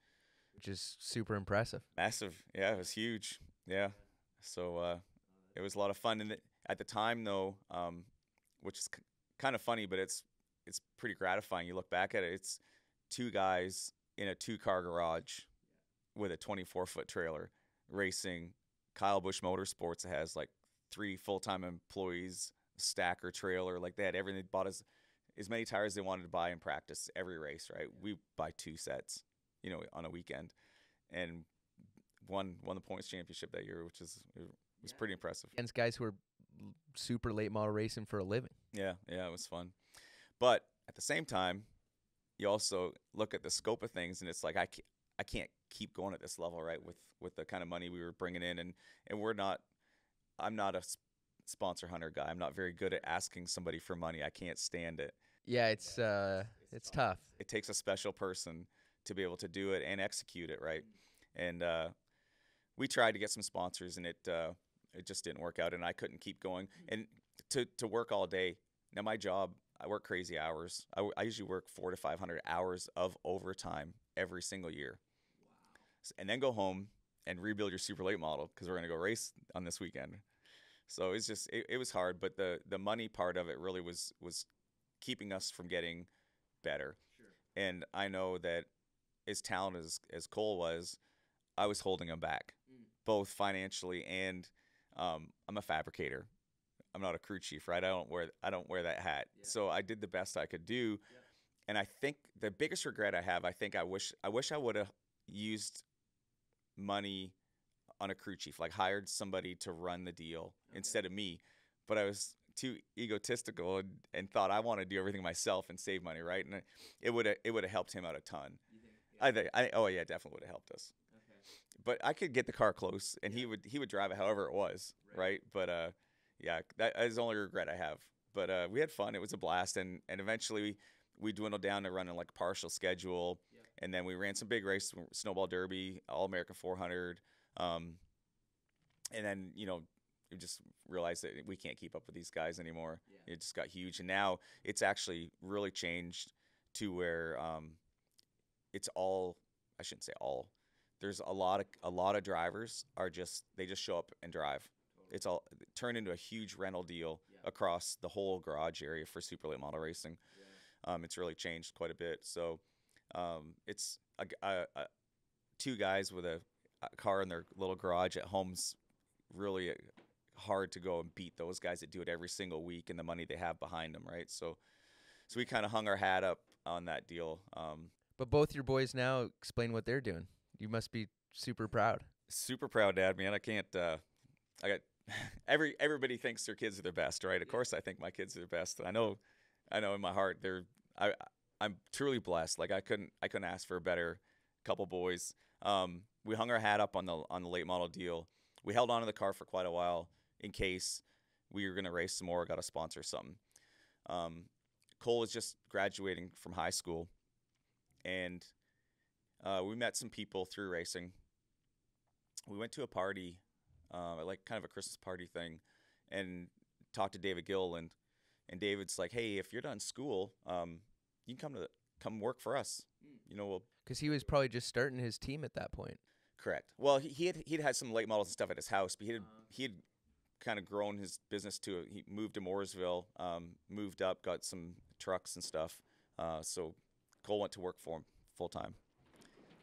Which is super impressive. Massive. Yeah, it was huge. Yeah. So uh, it was a lot of fun. And at the time, though, um, which is kind of funny, but it's, it's pretty gratifying. You look back at it, it's two guys in a two-car garage with a twenty-four foot trailer racing Kyle Busch Motorsports. It has like three full-time employees, stacker trailer, like they had everything. They bought as, as many tires as they wanted to buy and practice every race, right? We buy two sets, you know, on a weekend, and won, won the points championship that year, which is, it was yeah. pretty impressive. Against guys who are super late model racing for a living. Yeah, yeah, it was fun. But at the same time, you also look at the scope of things, and it's like I can't, I can't keep going at this level, right, with, with the kind of money we were bringing in. And, and we're not – I'm not a sp sponsor hunter guy. I'm not very good at asking somebody for money. I can't stand it. Yeah, it's, uh, it's, it's tough. tough. It takes a special person to be able to do it and execute it, right? And uh, we tried to get some sponsors, and it, uh, it just didn't work out, and I couldn't keep going. And to, to work all day – now my job – I work crazy hours. I, I usually work four to five hundred hours of overtime every single year, wow. and then go home and rebuild your super late model because we're gonna go race on this weekend. So it's just it, it was hard, but the the money part of it really was was keeping us from getting better. Sure. And I know that as talented as as Cole was, I was holding him back, mm. both financially and um, I'm a fabricator. I'm not a crew chief, right? I don't wear I don't wear that hat. Yeah. So I did the best I could do. Yeah. And I think the biggest regret I have, I think I wish I wish I would have used money on a crew chief, like hired somebody to run the deal okay. instead of me. But I was too egotistical and, and thought I want to do everything myself and save money, right? And it would it would have helped him out a ton. You think, yeah. I think I oh yeah, definitely would have helped us. Okay. But I could get the car close and yeah. he would he would drive it however it was, right? right? But uh yeah, that is the only regret I have. But uh, we had fun. It was a blast. And, and eventually we, we dwindled down to running like a partial schedule. Yep. And then we ran some big races, Snowball Derby, All American four hundred. Um, and then, you know, we just realized that we can't keep up with these guys anymore. Yeah. It just got huge. And now it's actually really changed to where um, it's all – I shouldn't say all. There's a lot of a lot of drivers are just – they just show up and drive. It's all it turned into a huge rental deal yeah. across the whole garage area for super late model racing. Yeah. Um, it's really changed quite a bit. So um, it's a, a, a, two guys with a, a car in their little garage at home's really hard to go and beat those guys that do it every single week and the money they have behind them, right? So, so we kind of hung our hat up on that deal. Um, but both your boys now explain what they're doing. You must be super proud. Super proud, Dad, man. I can't. Uh, I got. Every everybody thinks their kids are their best, right? Of course, I think my kids are their best. I know, I know in my heart, they're I I'm truly blessed. Like I couldn't I couldn't ask for a better couple boys. Um, we hung our hat up on the on the late model deal. We held on to the car for quite a while in case we were gonna race some more, or got a sponsor or something. Um, Cole was just graduating from high school, and uh, we met some people through racing. We went to a party. Uh, like kind of a Christmas party thing, and talked to David Gilliland, and David's like, "Hey, if you're done school, um, you can come to the, come work for us." You know, we'll because he was probably just starting his team at that point. Correct. Well, he, he had he'd had some late models and stuff at his house, but he had uh, he had kind of grown his business to it. He moved to Mooresville, um, moved up, got some trucks and stuff. Uh, so Cole went to work for him full time.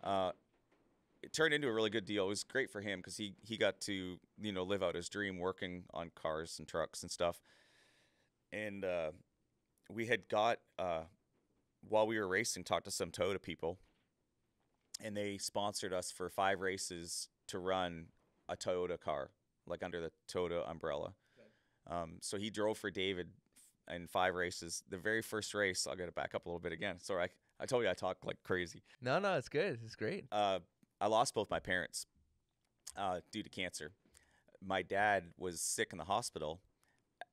Uh, It turned into a really good deal. It was great for him because he, he got to, you know, live out his dream working on cars and trucks and stuff. And uh, we had got, uh, while we were racing, talked to some Toyota people and they sponsored us for five races to run a Toyota car, like under the Toyota umbrella. Okay. Um, so he drove for David in five races. The very first race, I'll get it back up a little bit again. Sorry, I, I told you I talk like crazy. No, no, it's good. It's great. Uh, I lost both my parents uh, due to cancer. My dad was sick in the hospital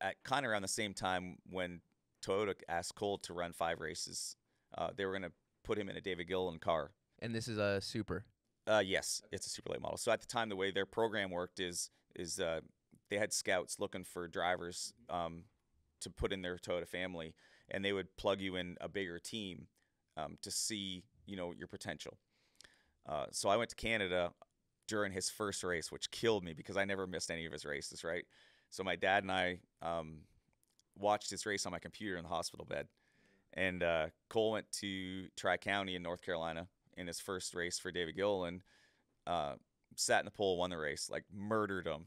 at kind of around the same time when Toyota asked Cole to run five races. Uh, they were going to put him in a David Gilliland car. And this is a super? Uh, yes, it's a super late model. So at the time, the way their program worked is is uh, they had scouts looking for drivers um, to put in their Toyota family, and they would plug you in a bigger team um, to see, you know, your potential. Uh, so I went to Canada during his first race, which killed me because I never missed any of his races, right? So my dad and I um, watched his race on my computer in the hospital bed. And uh, Cole went to Tri-County in North Carolina in his first race for David Gilliland, uh, sat in the pole, won the race, like murdered him.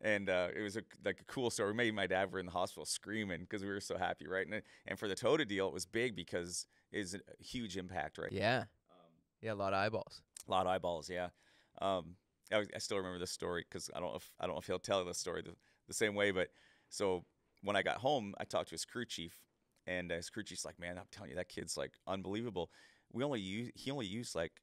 And uh, it was a, like a cool story. Me and my dad were in the hospital screaming because we were so happy, right? And, and for the Toyota deal, it was big because it was a huge impact, right? Yeah. Um, yeah, a lot of eyeballs. A lot of eyeballs, yeah. Um, I, was, I still remember this story because I don't know if, I don't know if he'll tell this story the, the same way. But so when I got home, I talked to his crew chief. And his crew chief's like, man, I'm telling you, that kid's like unbelievable. We only use, he only used like,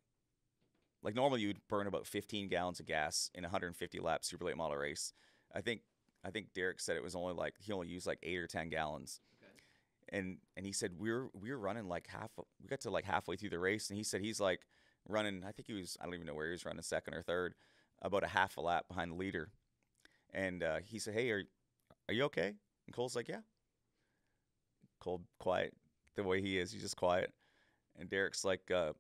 like normally you'd burn about fifteen gallons of gas in a one hundred fifty lap super late model race. I think, I think Derek said it was only like, he only used like eight or ten gallons. Okay. And, and he said, we were, we were running like half, we got to like halfway through the race. And he said, he's like running, I think he was, I don't even know where he was running, second or third, about a half a lap behind the leader. And uh, he said, hey, are, are you okay? And Cole's like, yeah. Cole, quiet, the way he is, he's just quiet. And Derek's like, uh,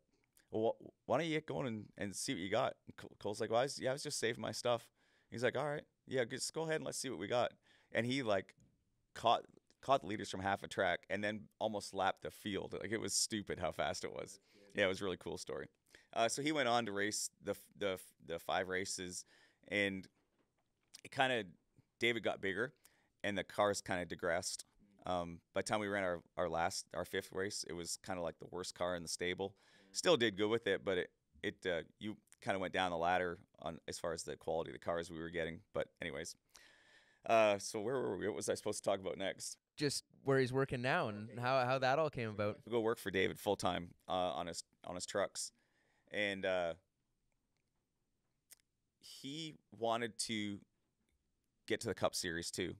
well, why don't you get going and, and see what you got? And Cole's like, well, I was, yeah, I was just saving my stuff. He's like, all right, yeah, just go ahead and let's see what we got. And he like caught caught the leaders from half a track and then almost lapped the field. Like it was stupid how fast it was. Yeah, it was a really cool story. Uh, so he went on to race the the the five races, and it kind of David got bigger, and the cars kind of digressed. Um, by the time we ran our, our last, our fifth race, it was kind of like the worst car in the stable. Still did good with it, but it, it uh, you kind of went down the ladder on as far as the quality of the cars we were getting. But anyways, uh, so where were we? What was I supposed to talk about next? Just where he's working now and how, how that all came about. We go work for David full time uh, on his on his trucks, and uh, he wanted to get to the Cup Series too.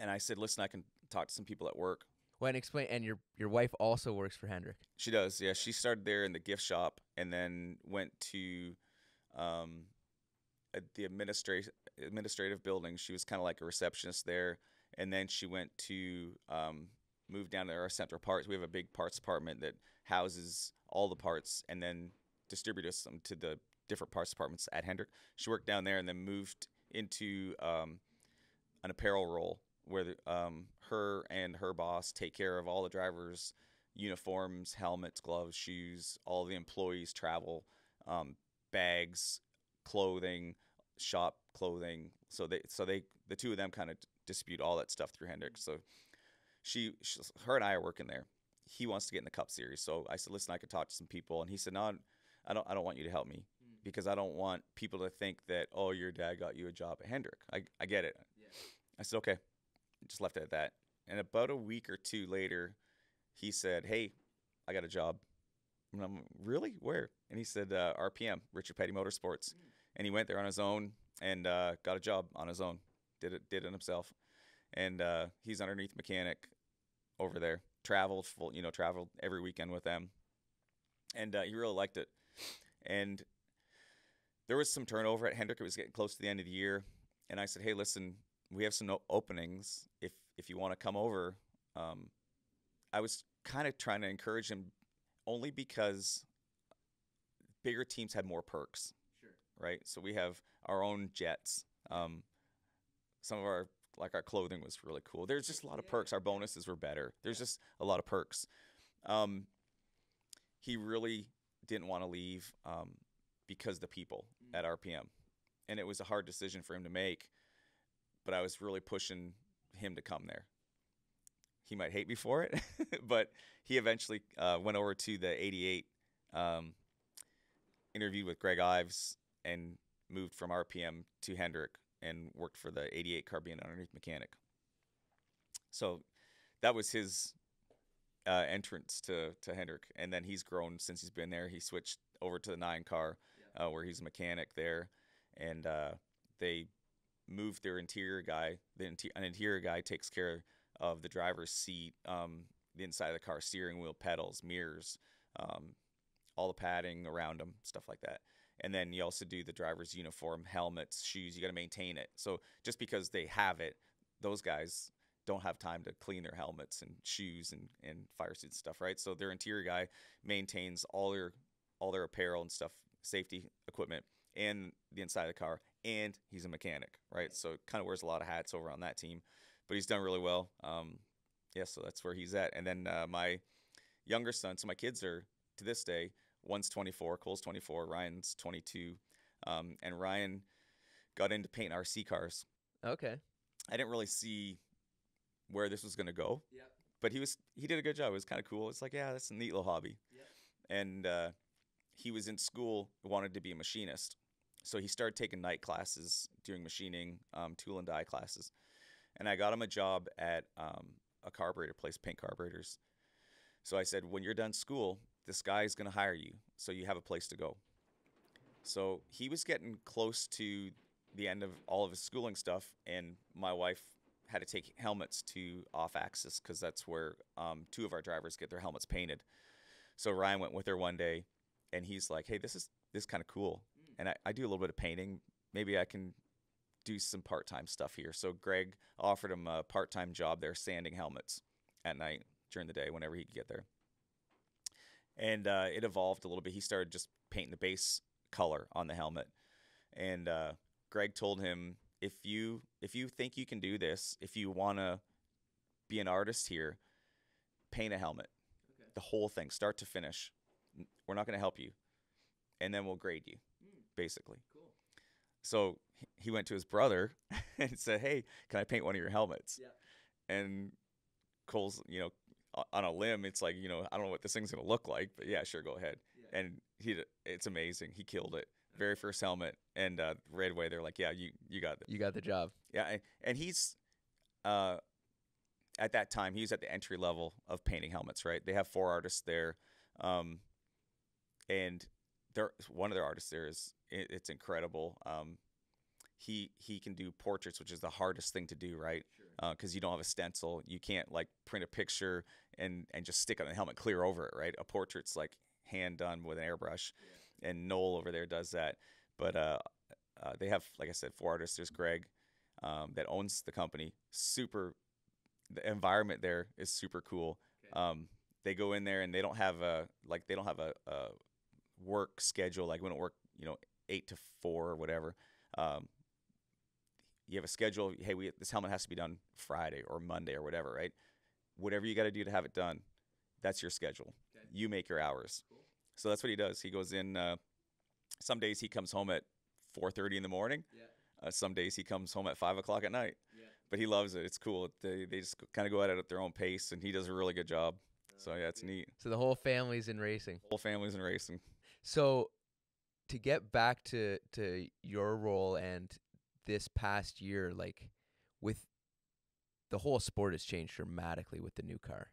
And I said, listen, I can talk to some people at work. Well, and explain, and your your wife also works for Hendrick. She does, yeah. She started there in the gift shop and then went to um, the administrat administrative building. She was kind of like a receptionist there. And then she went to um, move down to our central parts. We have a big parts department that houses all the parts and then distributes them to the different parts departments at Hendrick. She worked down there and then moved into um, an apparel role, where the, um, her and her boss take care of all the drivers' uniforms, helmets, gloves, shoes, all the employees' travel, um, bags, clothing, shop clothing. So they, so they, the two of them kind of dispute all that stuff through Hendrick. So she, she, her and I are working there. He wants to get in the Cup Series. So I said, listen, I could talk to some people. And he said, no, I don't, I don't want you to help me because I don't want people to think that, oh, your dad got you a job at Hendrick. I, I get it. Yeah. I said, okay. Just left it at that. And about a week or two later, he said, hey, I got a job. And I'm like, really? Where? And he said, uh, R P M, Richard Petty Motorsports. Mm. And he went there on his own and uh, got a job on his own. Did it, did it himself. And uh, he's underneath mechanic over there. Traveled, full, you know, traveled every weekend with them. And uh, he really liked it. And there was some turnover at Hendrick. It was getting close to the end of the year. And I said, hey, listen, we have some openings if if you want to come over. Um, I was kind of trying to encourage him only because bigger teams have more perks, sure, right? So we have our own jets. Um, some of our, like our clothing was really cool. There's just a lot of perks. Our bonuses were better. There's just a lot of perks. Um, he really didn't want to leave um, because the people mm. at R P M. And it was a hard decision for him to make. But I was really pushing him to come there. He might hate me for it, but he eventually uh, went over to the eighty-eight um, interviewed with Greg Ives and moved from R P M to Hendrick and worked for the eighty-eight car being underneath mechanic. So that was his uh, entrance to, to Hendrick. And then he's grown since he's been there. He switched over to the nine car uh, where he's a mechanic there. And uh, they moved their interior guy. The inter an interior guy takes care of the driver's seat, um, the inside of the car, steering wheel, pedals, mirrors, um, all the padding around them, stuff like that. And then you also do the driver's uniform, helmets, shoes. You got to maintain it. So just because they have it, those guys don't have time to clean their helmets and shoes and, and fire suits and stuff, right? So their interior guy maintains all their all their apparel and stuff, safety equipment, and the inside of the car, and he's a mechanic, right? So it kind of wears a lot of hats over on that team, but he's done really well. Um, yeah, so that's where he's at. And then uh, my younger son, so my kids are, to this day, one's twenty-four, Cole's twenty-four, Ryan's twenty-two, um, and Ryan got into painting R C cars. Okay. I didn't really see where this was going to go, yep. but he was he did a good job. It was kind of cool. It's like, yeah, that's a neat little hobby. Yep. And uh, he was in school, wanted to be a machinist. So he started taking night classes, doing machining, um, tool and die classes. And I got him a job at um, a carburetor place, paint carburetors. So I said, when you're done school, this guy is going to hire you, so you have a place to go. So he was getting close to the end of all of his schooling stuff, and my wife had to take helmets to off-axis because that's where um, two of our drivers get their helmets painted. So Ryan went with her one day, and he's like, hey, this is this is kind of cool. And I, I do a little bit of painting. Maybe I can do some part-time stuff here. So Greg offered him a part-time job there, sanding helmets at night, during the day, whenever he could get there. And uh, it evolved a little bit. He started just painting the base color on the helmet. And uh, Greg told him, if you if you think you can do this, if you want to be an artist here, paint a helmet. Okay. The whole thing, start to finish. We're not going to help you. And then we'll grade you. Basically. Cool. So he went to his brother and said, hey, can I paint one of your helmets? Yeah. And Cole's, you know, on a limb, it's like, you know, I don't know what this thing's going to look like, but yeah, sure, go ahead. Yeah. And he, it's amazing. He killed it. Okay. Very first helmet. And uh, right away, they're like, yeah, you, you got it. You got the job. Yeah. And, and he's, uh, at that time, he was at the entry level of painting helmets, right? They have four artists there. Um, and There, one of their artists there is, it's incredible. Um, he he can do portraits, which is the hardest thing to do, right? Sure. Uh, 'cause you don't have a stencil. You can't like print a picture and, and just stick on the helmet clear over it, right? A portrait's like hand done with an airbrush. Yeah. And Noel over there does that. But uh, uh, they have, like I said, four artists. There's Greg um, that owns the company. Super, the environment there is super cool. Okay. Um, they go in there and they don't have a, like they don't have a, a work schedule, like when it work, you know, eight to four or whatever. Um, you have a schedule. Hey, we, this helmet has to be done Friday or Monday or whatever, right? Whatever you got to do to have it done, that's your schedule. Okay. You make your hours. Cool. So that's what he does. He goes in. Uh, some days he comes home at four thirty in the morning. Yeah. Uh, some days he comes home at five o'clock at night. Yeah. But he loves it. It's cool. They they just kind of go at it at their own pace, and he does a really good job. So yeah, it's neat. So the whole family's in racing. The whole family's in racing. So to get back to to your role and this past year, like with the whole sport has changed dramatically with the new car.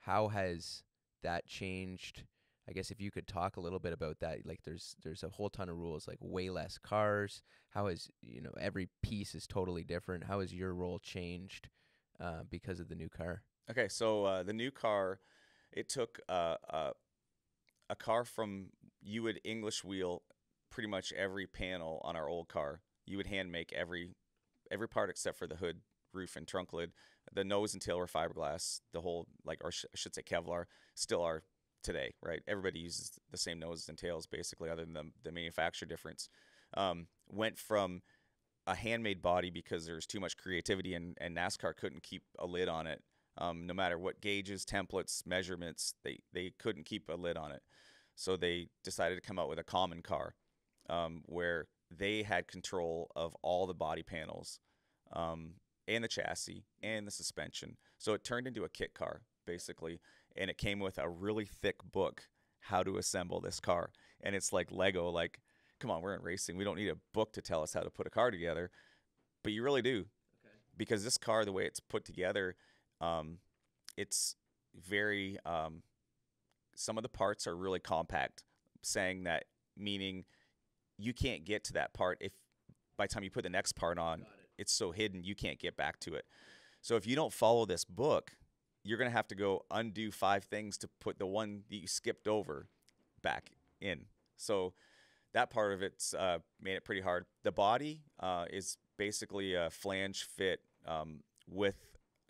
How has that changed? I guess if you could talk a little bit about that, like there's there's a whole ton of rules, like way less cars. How has, you know, every piece is totally different. How has your role changed uh, because of the new car? Okay, so uh, the new car, it took uh, uh, a car from, you would English wheel pretty much every panel on our old car. You would hand make every every part except for the hood, roof, and trunk lid. The nose and tail were fiberglass. The whole, like, or sh I should say Kevlar, still are today, right? Everybody uses the same noses and tails basically, other than the, the manufacturer difference. Um, went from a handmade body because there was too much creativity and, and NASCAR couldn't keep a lid on it. Um, no matter what gauges, templates, measurements, they, they couldn't keep a lid on it. So they decided to come out with a common car um, where they had control of all the body panels um, and the chassis and the suspension. So it turned into a kit car, basically, and it came with a really thick book how to assemble this car. And it's like Lego, like, come on, we're in racing. We don't need a book to tell us how to put a car together. But you really do. Okay. Because this car, the way it's put together, um, it's very um, – some of the parts are really compact, saying that meaning you can't get to that part if by the time you put the next part on, it. it's so hidden you can't get back to it. So if you don't follow this book, you're going to have to go undo five things to put the one that you skipped over back in. So that part of it's uh, made it pretty hard. The body uh, is basically a flange fit um, with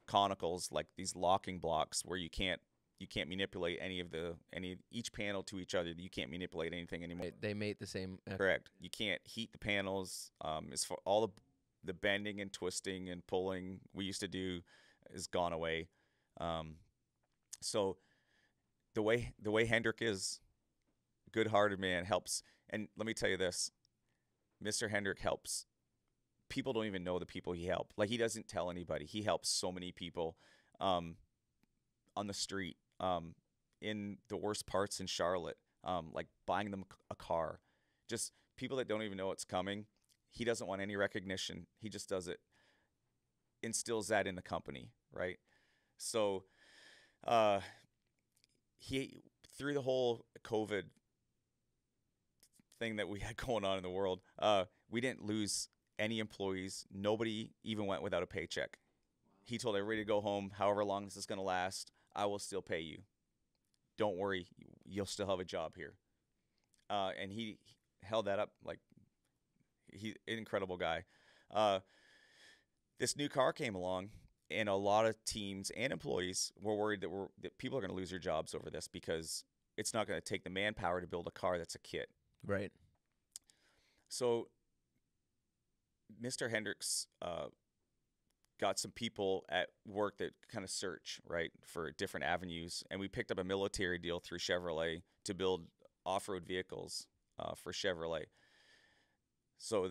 conicals, like these locking blocks where you can't you can't manipulate any of the any each panel to each other. You can't manipulate anything anymore. They, they mate the same. Okay. Correct. You can't heat the panels. Um, as for all the the bending and twisting and pulling we used to do is gone away. Um, so the way, the way Hendrick is, good hearted man, helps. And let me tell you this, Mister Hendrick helps. People don't even know the people he helped. Like, he doesn't tell anybody. He helps so many people, um, on the street, um, in the worst parts in Charlotte, um, like buying them a car, just people that don't even know it's coming. He doesn't want any recognition. He just does it, instills that in the company. Right. So, uh, he, through the whole COVID thing that we had going on in the world, uh, we didn't lose any employees. Nobody even went without a paycheck. He told everybody to go home. However long this is going to last, I will still pay you. Don't worry. You'll still have a job here. Uh, and he held that up. Like, he's an incredible guy. Uh, this new car came along. And a lot of teams and employees were worried that we're, that people are going to lose their jobs over this because it's not going to take the manpower to build a car that's a kit. Right. So Mister Hendricks uh, got some people at work that kind of search, right, for different avenues. And we picked up a military deal through Chevrolet to build off-road vehicles uh, for Chevrolet. So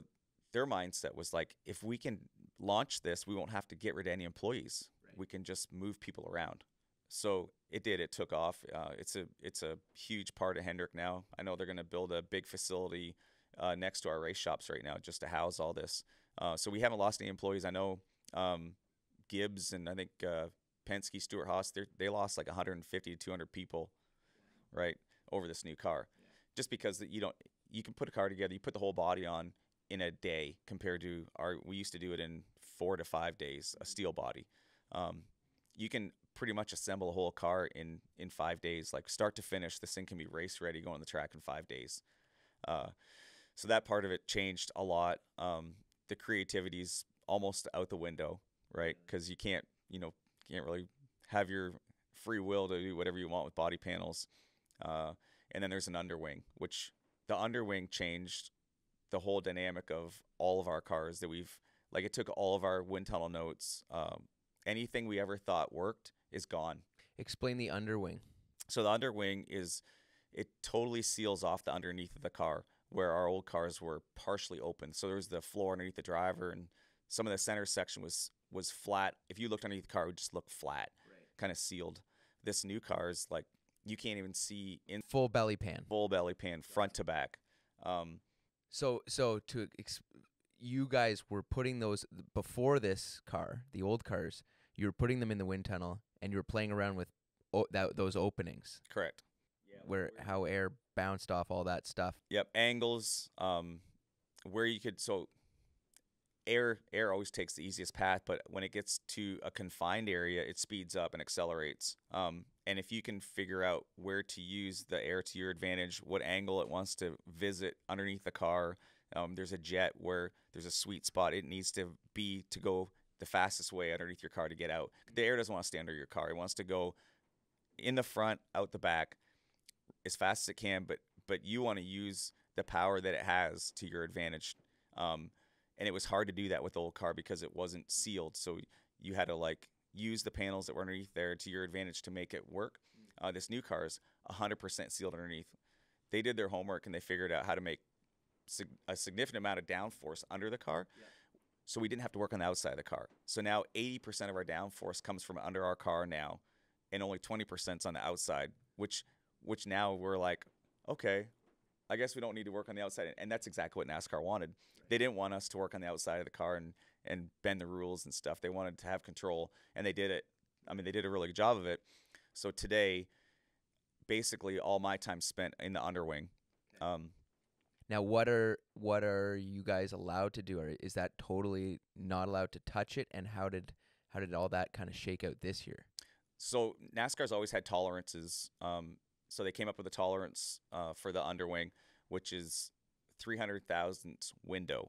their mindset was like, if we can – launch this, we won't have to get rid of any employees. Right. We can just move people around. So it did. It took off. Uh, it's a it's a huge part of Hendrick now. I know they're going to build a big facility uh, next to our race shops right now just to house all this. Uh, so we haven't lost any employees. I know um, Gibbs and I think uh, Penske, Stuart Haas, they lost like a hundred fifty to two hundred people, right, over this new car. Yeah. Just because you don't you can put a car together, you put the whole body on in a day compared to our, we used to do it in four to five days, a steel body. Um, you can pretty much assemble a whole car in, in five days, like start to finish. This thing can be race ready, go on the track in five days. Uh, so that part of it changed a lot. Um, the creativity's almost out the window, right? Cause you can't, you know, can't really have your free will to do whatever you want with body panels. Uh, and then there's an underwing, which the underwing changed the whole dynamic of all of our cars that we've, like, it took all of our wind tunnel notes. Um, anything we ever thought worked is gone. Explain the underwing. So the underwing is, it totally seals off the underneath of the car where our old cars were partially open. So there was the floor underneath the driver, and some of the center section was, was flat. If you looked underneath the car, it would just look flat, right, kind of sealed. This new car is like, you can't even see in full belly pan, full belly pan, front to back. Um, So, so to ex you guys were putting those before this car, the old cars. You were putting them in the wind tunnel, and you were playing around with o that, those openings. Correct. Yeah. Where how air bounced off all that stuff. Yep. Angles, um, where you could. So, air air always takes the easiest path, but when it gets to a confined area, it speeds up and accelerates. Um, and if you can figure out where to use the air to your advantage, what angle it wants to visit underneath the car, um, there's a jet where there's a sweet spot it needs to be to go the fastest way underneath your car to get out. The air doesn't want to stay under your car. It wants to go in the front, out the back, as fast as it can, but but you want to use the power that it has to your advantage. Um, and it was hard to do that with the old car because it wasn't sealed, so you had to, like, use the panels that were underneath there to your advantage to make it work. Uh, this new car is one hundred percent sealed underneath. They did their homework, and they figured out how to make sig a significant amount of downforce under the car, yeah, so we didn't have to work on the outside of the car. So now eighty percent of our downforce comes from under our car now, and only twenty percent is on the outside, which which now we're like, okay, I guess we don't need to work on the outside. And that's exactly what NASCAR wanted. They didn't want us to work on the outside of the car and, and bend the rules and stuff. They wanted to have control, and they did it. I mean, they did a really good job of it. So today, basically all my time spent in the underwing. Um, now, what are what are you guys allowed to do? Or is that totally not allowed to touch it? And how did how did all that kind of shake out this year? So NASCAR's always had tolerances. Um, so they came up with a tolerance uh, for the underwing, which is three hundred thousandths window,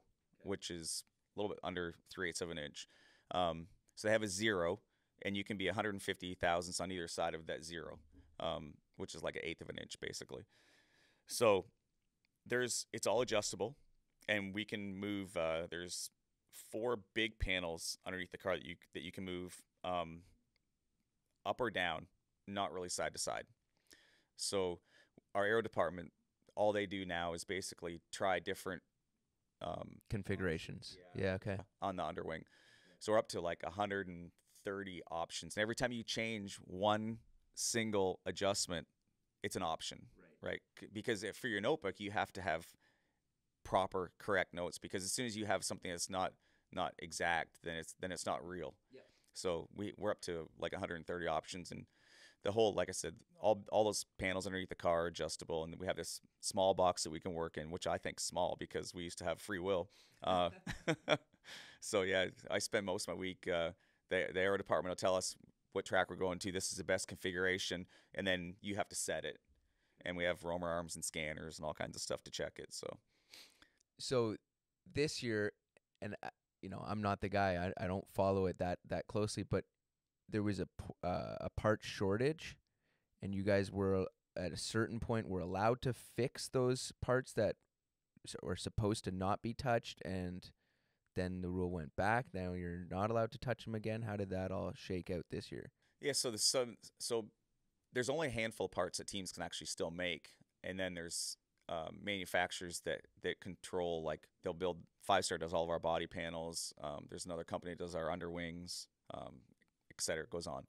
okay, which is a little bit under three eighths of an inch. Um, so they have a zero, and you can be one hundred fifty thousandths on either side of that zero, um, which is like an eighth of an inch, basically. So there's it's all adjustable, and we can move. Uh, there's four big panels underneath the car that you that you can move um, up or down, not really side to side. So our aero department, all they do now is basically try different um, configurations. Yeah. yeah, okay. On the underwing, so we're up to like one hundred thirty options, and every time you change one single adjustment, it's an option. Right, because for your notebook, you have to have proper, correct notes. Because as soon as you have something that's not not exact, then it's then it's not real. Yeah. So we we're up to like one hundred thirty options, and the whole, like I said, all all those panels underneath the car are adjustable, and we have this small box that we can work in, which I think small because we used to have free will. Uh, so yeah, I spend most of my week. Uh, the the aero department will tell us what track we're going to. This is the best configuration, and then you have to set it. And we have roamer arms and scanners and all kinds of stuff to check it. So, so this year, and you know, I'm not the guy. I, I don't follow it that that closely, but there was a uh, a part shortage, and you guys were at a certain point were allowed to fix those parts that were supposed to not be touched, and then the rule went back. Now you're not allowed to touch them again. How did that all shake out this year? Yeah. So the so. so there's only a handful of parts that teams can actually still make. And then there's uh, manufacturers that, that control, like they'll build, Five Star does all of our body panels. Um, there's another company that does our underwings, um, et cetera, it goes on.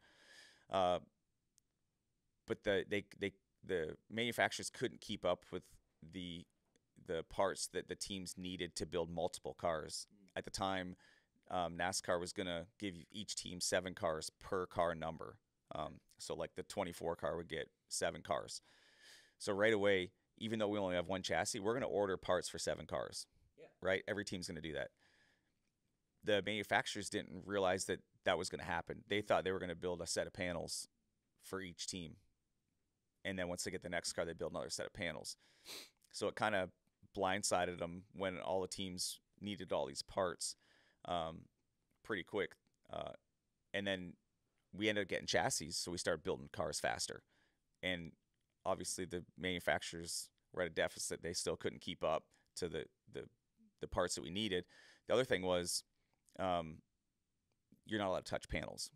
Uh, but the, they, they, the manufacturers couldn't keep up with the, the parts that the teams needed to build multiple cars. At the time, um, NASCAR was going to give each team seven cars per car number. Um, so like the twenty-four car would get seven cars. So right away, even though we only have one chassis, we're going to order parts for seven cars, yeah. right? Every team's going to do that. The manufacturers didn't realize that that was going to happen. They thought they were going to build a set of panels for each team. And then once they get the next car, they build another set of panels. So it kind of blindsided them when all the teams needed all these parts, um, pretty quick. Uh, and then, we ended up getting chassis, so we started building cars faster. And obviously the manufacturers were at a deficit. They still couldn't keep up to the, the, the parts that we needed. The other thing was um, you're not allowed to touch panels.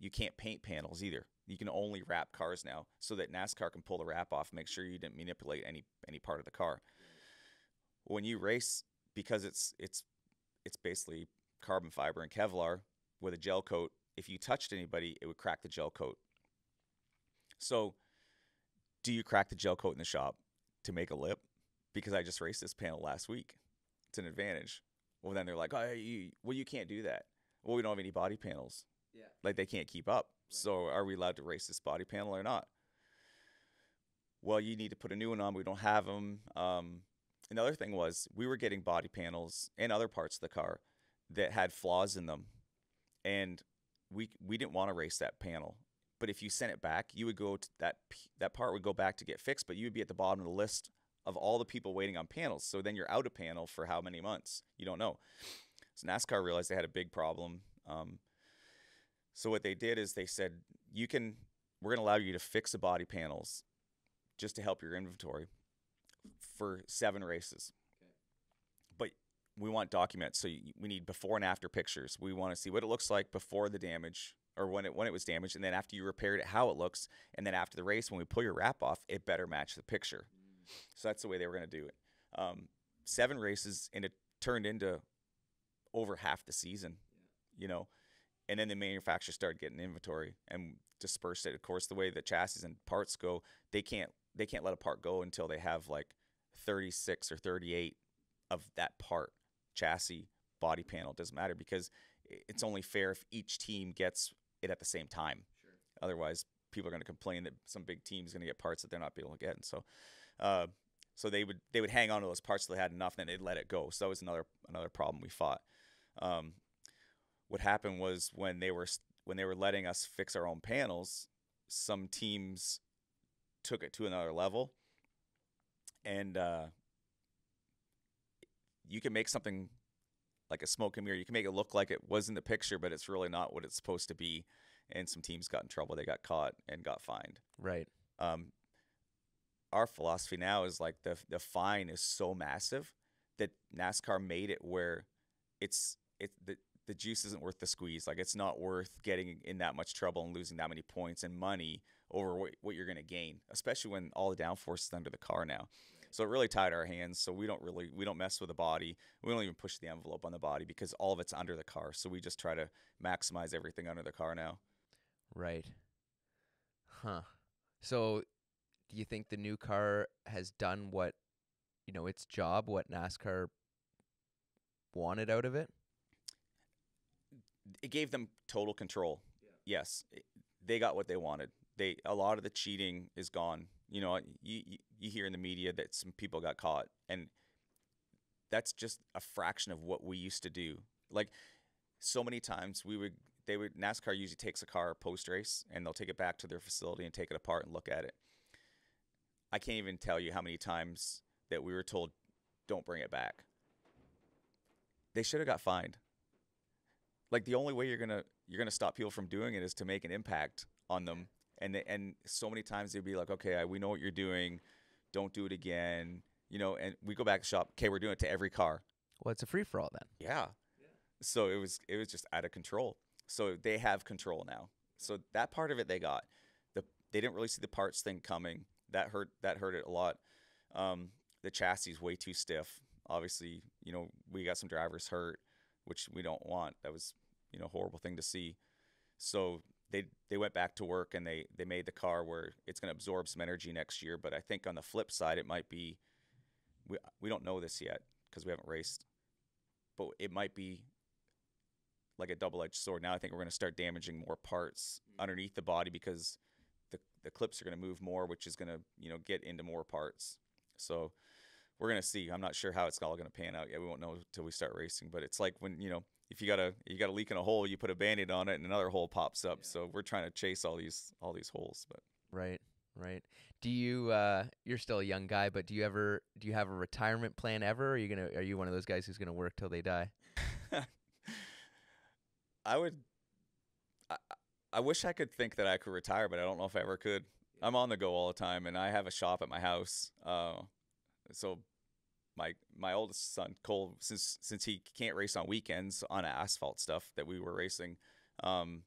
You can't paint panels either. You can only wrap cars now so that NASCAR can pull the wrap off and make sure you didn't manipulate any, any part of the car. When you race, because it's, it's, it's basically carbon fiber and Kevlar with a gel coat, if you touched anybody, it would crack the gel coat. So do you crack the gel coat in the shop to make a lip? Because I just raced this panel last week. It's an advantage. Well, then they're like, oh, you, well, you can't do that. Well, we don't have any body panels. Yeah. Like they can't keep up. Right. So are we allowed to race this body panel or not? Well, you need to put a new one on. We don't have them. Um, another thing was we were getting body panels and other parts of the car that had flaws in them. And we we didn't want to race that panel, but if you sent it back, you would go to that that part would go back to get fixed, but you would be at the bottom of the list of all the people waiting on panels. So then you're out of panel for how many months? You don't know. So NASCAR realized they had a big problem. Um, so what they did is they said, you can we're going to allow you to fix the body panels just to help your inventory for seven races. Okay. But we want documents, so we need before and after pictures. We want to see what it looks like before the damage, or when it when it was damaged, and then after you repaired it, how it looks, and then after the race, when we pull your wrap off, it better match the picture. Mm. So that's the way they were going to do it. Um, seven races, and it turned into over half the season, yeah. you know. And then the manufacturer started getting inventory and dispersed it. Of course, the way the chassis and parts go, they can't they can't let a part go until they have like thirty-six or thirty-eight of that part, chassis, body panel. It doesn't matter, because it's only fair if each team gets it at the same time. Sure. Otherwise, people are going to complain that some big team is going to get parts that they're not able to get. And so, uh, so they would they would hang on to those parts till they had enough, and then they'd let it go. So that was another another problem we fought. Um, what happened was when they were when they were letting us fix our own panels, some teams took it to another level, and uh, you can make something like a smoke and mirror. You can make it look like it was in the picture, but it's really not what it's supposed to be. And some teams got in trouble. They got caught and got fined. Right. Um, our philosophy now is like the the fine is so massive that NASCAR made it where it's it the the juice isn't worth the squeeze. Like, it's not worth getting in that much trouble and losing that many points and money over what, what you're going to gain, especially when all the downforce is under the car now. So it really tied our hands. So we don't really we don't mess with the body. We don't even push the envelope on the body because all of it's under the car. So we just try to maximize everything under the car now. Right. Huh. So do you think the new car has done what, you know, its job, what NASCAR wanted out of it? It gave them total control. Yeah. Yes. It, they got what they wanted. They a lot of the cheating is gone. You know, you, you hear in the media that some people got caught, and that's just a fraction of what we used to do. Like, so many times we would They would NASCAR usually takes a car post race, and they'll take it back to their facility and take it apart and look at it. I can't even tell you how many times that we were told, "Don't bring it back." They should have got fined. Like, the only way you're gonna you're gonna stop people from doing it is to make an impact on them. And they, and so many times they'd be like, "Okay, I, we know what you're doing. Don't do it again." You know, and we go back to the shop. Okay, we're doing it to every car. Well, it's a free for all then. Yeah. yeah. So it was it was just out of control. So they have control now. So that part of it they got. The they didn't really see the parts thing coming. That hurt. That hurt it a lot. Um, the chassis is way too stiff. Obviously, you know, we got some drivers hurt, which we don't want. That was, you know, a horrible thing to see. So they they went back to work, and they they made the car where it's going to absorb some energy next year. But I think on the flip side, it might be we we don't know this yet because we haven't raced, but it might be like a double-edged sword. Now I think we're going to start damaging more parts underneath the body because the the clips are going to move more, which is going to, you know, get into more parts. So we're going to see. I'm not sure how it's all going to pan out yet. We won't know until we start racing. But it's like when, you know, if you got a you got a leak in a hole, you put a Band-Aid on it and another hole pops up. Yeah. So we're trying to chase all these all these holes. But right, right. Do you uh, you're still a young guy, but do you ever do you have a retirement plan ever? Or are you gonna are you one of those guys who's gonna work till they die? I would, I, I wish I could think that I could retire, but I don't know if I ever could. I'm on the go all the time, and I have a shop at my house. Uh, so my my oldest son, Cole, since since he can't race on weekends on asphalt stuff that we were racing, um,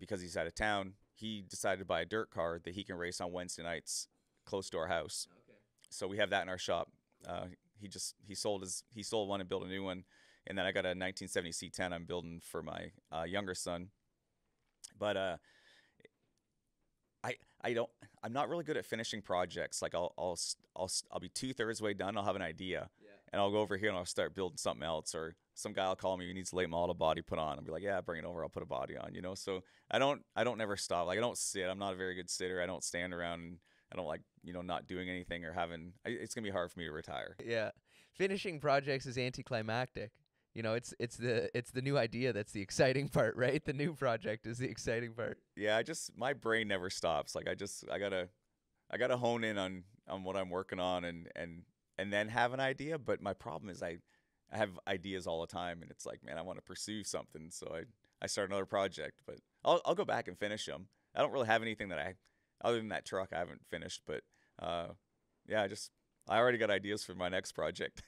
because he's out of town, he decided to buy a dirt car that he can race on Wednesday nights close to our house. Okay. So we have that in our shop. Uh, he just he sold his he sold one and built a new one. And then I got a nineteen seventy C ten I'm building for my uh, younger son. But uh, I I don't I'm not really good at finishing projects. Like I'll I'll I'll I'll be two thirds way done. I'll have an idea, yeah. and I'll go over here and I'll start building something else. Or some guy will call me who needs a late model body put on. I'll be like, yeah, bring it over. I'll put a body on. You know. So I don't I don't never stop. Like I don't sit. I'm not a very good sitter. I don't stand around. And I don't like, you know, not doing anything or having. It's gonna be hard for me to retire. Yeah, finishing projects is anticlimactic. You know, it's it's the it's the new idea that's the exciting part, right? The new project is the exciting part. Yeah, I just my brain never stops. Like I just I gotta I gotta hone in on on what I'm working on and and and then have an idea. But my problem is I I have ideas all the time, and it's like, man, I want to pursue something, so I I start another project. But I'll I'll go back and finish them. I don't really have anything that I other than that truck I haven't finished. But uh, yeah, I just I already got ideas for my next project.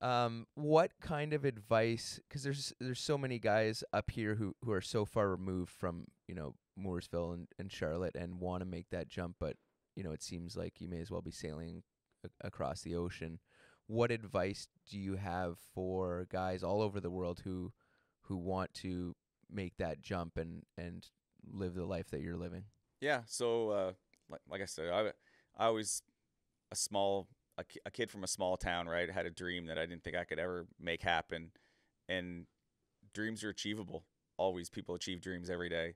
Um, what kind of advice, because there's there's so many guys up here who, who are so far removed from, you know, Mooresville and, and Charlotte and want to make that jump, but, you know, it seems like you may as well be sailing a- across the ocean. What advice do you have for guys all over the world who who want to make that jump and, and live the life that you're living? Yeah. So, uh, like, like I said, I, I was a small, a, a kid from a small town, right? I had a dream that I didn't think I could ever make happen. And dreams are achievable. Always, people achieve dreams every day.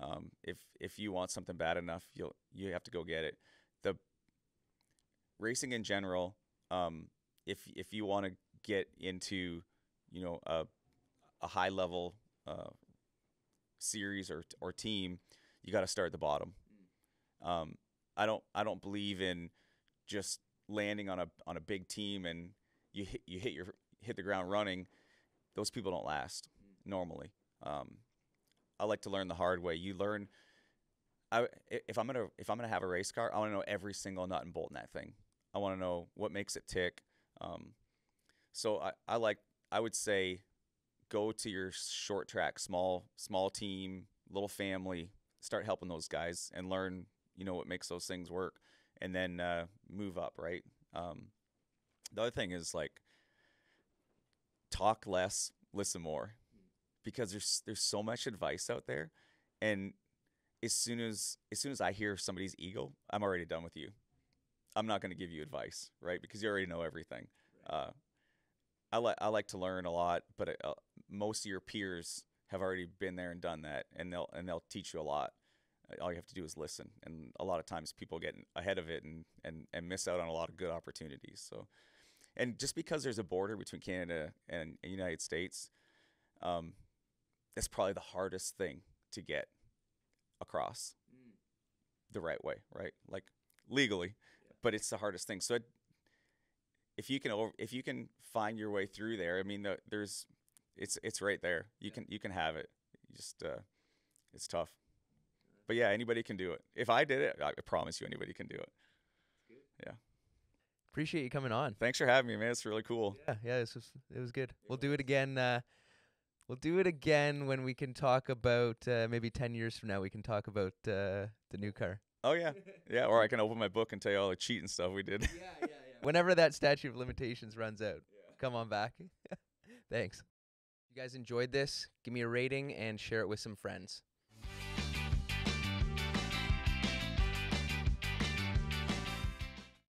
Um, if, if you want something bad enough, you'll, you have to go get it. The racing in general, um, if, if you want to get into, you know, a, a high level, uh, series or, or team, you got to start at the bottom. Um, I don't, I don't believe in just landing on a, on a big team and you hit, you hit your, hit the ground running. Those people don't last normally. Um, I like to learn the hard way. You learn, I, if I'm going to, if I'm going to have a race car, I want to know every single nut and bolt in that thing. I want to know what makes it tick. Um, so I, I like, I would say go to your short track, small, small team, little family, start helping those guys and learn, you know, what makes those things work, and then, uh, move up. Right. Um, the other thing is, like, talk less, listen more, because there's, there's so much advice out there. And as soon as, as soon as I hear somebody's ego, I'm already done with you. I'm not going to give you advice, right? Because you already know everything. Uh, I like, I like to learn a lot, but uh, most of your peers have already been there and done that, and they'll, and they'll teach you a lot. All you have to do is listen. And a lot of times people get ahead of it and, and, and miss out on a lot of good opportunities. So, and just because there's a border between Canada and the United States, um, that's probably the hardest thing to get across mm. the right way, right? Like, legally, yeah. But it's the hardest thing. So it, if you can, over, if you can find your way through there, I mean, the, there's, it's, it's right there. You yeah. can, you can have it. You just, uh, it's tough, but yeah, anybody can do it. If I did it, I promise you anybody can do it. That's good. Yeah. Appreciate you coming on. Thanks for having me, man. It's really cool. Yeah. Yeah. This was, it was good. It we'll was. do it again. Uh, we'll do it again when we can talk about, uh, maybe ten years from now, we can talk about, uh, the new car. Oh yeah. Yeah. Or I can open my book and tell you all the cheating stuff we did. Yeah. Yeah. yeah. Whenever that statute of limitations runs out, yeah. Come on back. Thanks. If you guys enjoyed this, give me a rating and share it with some friends.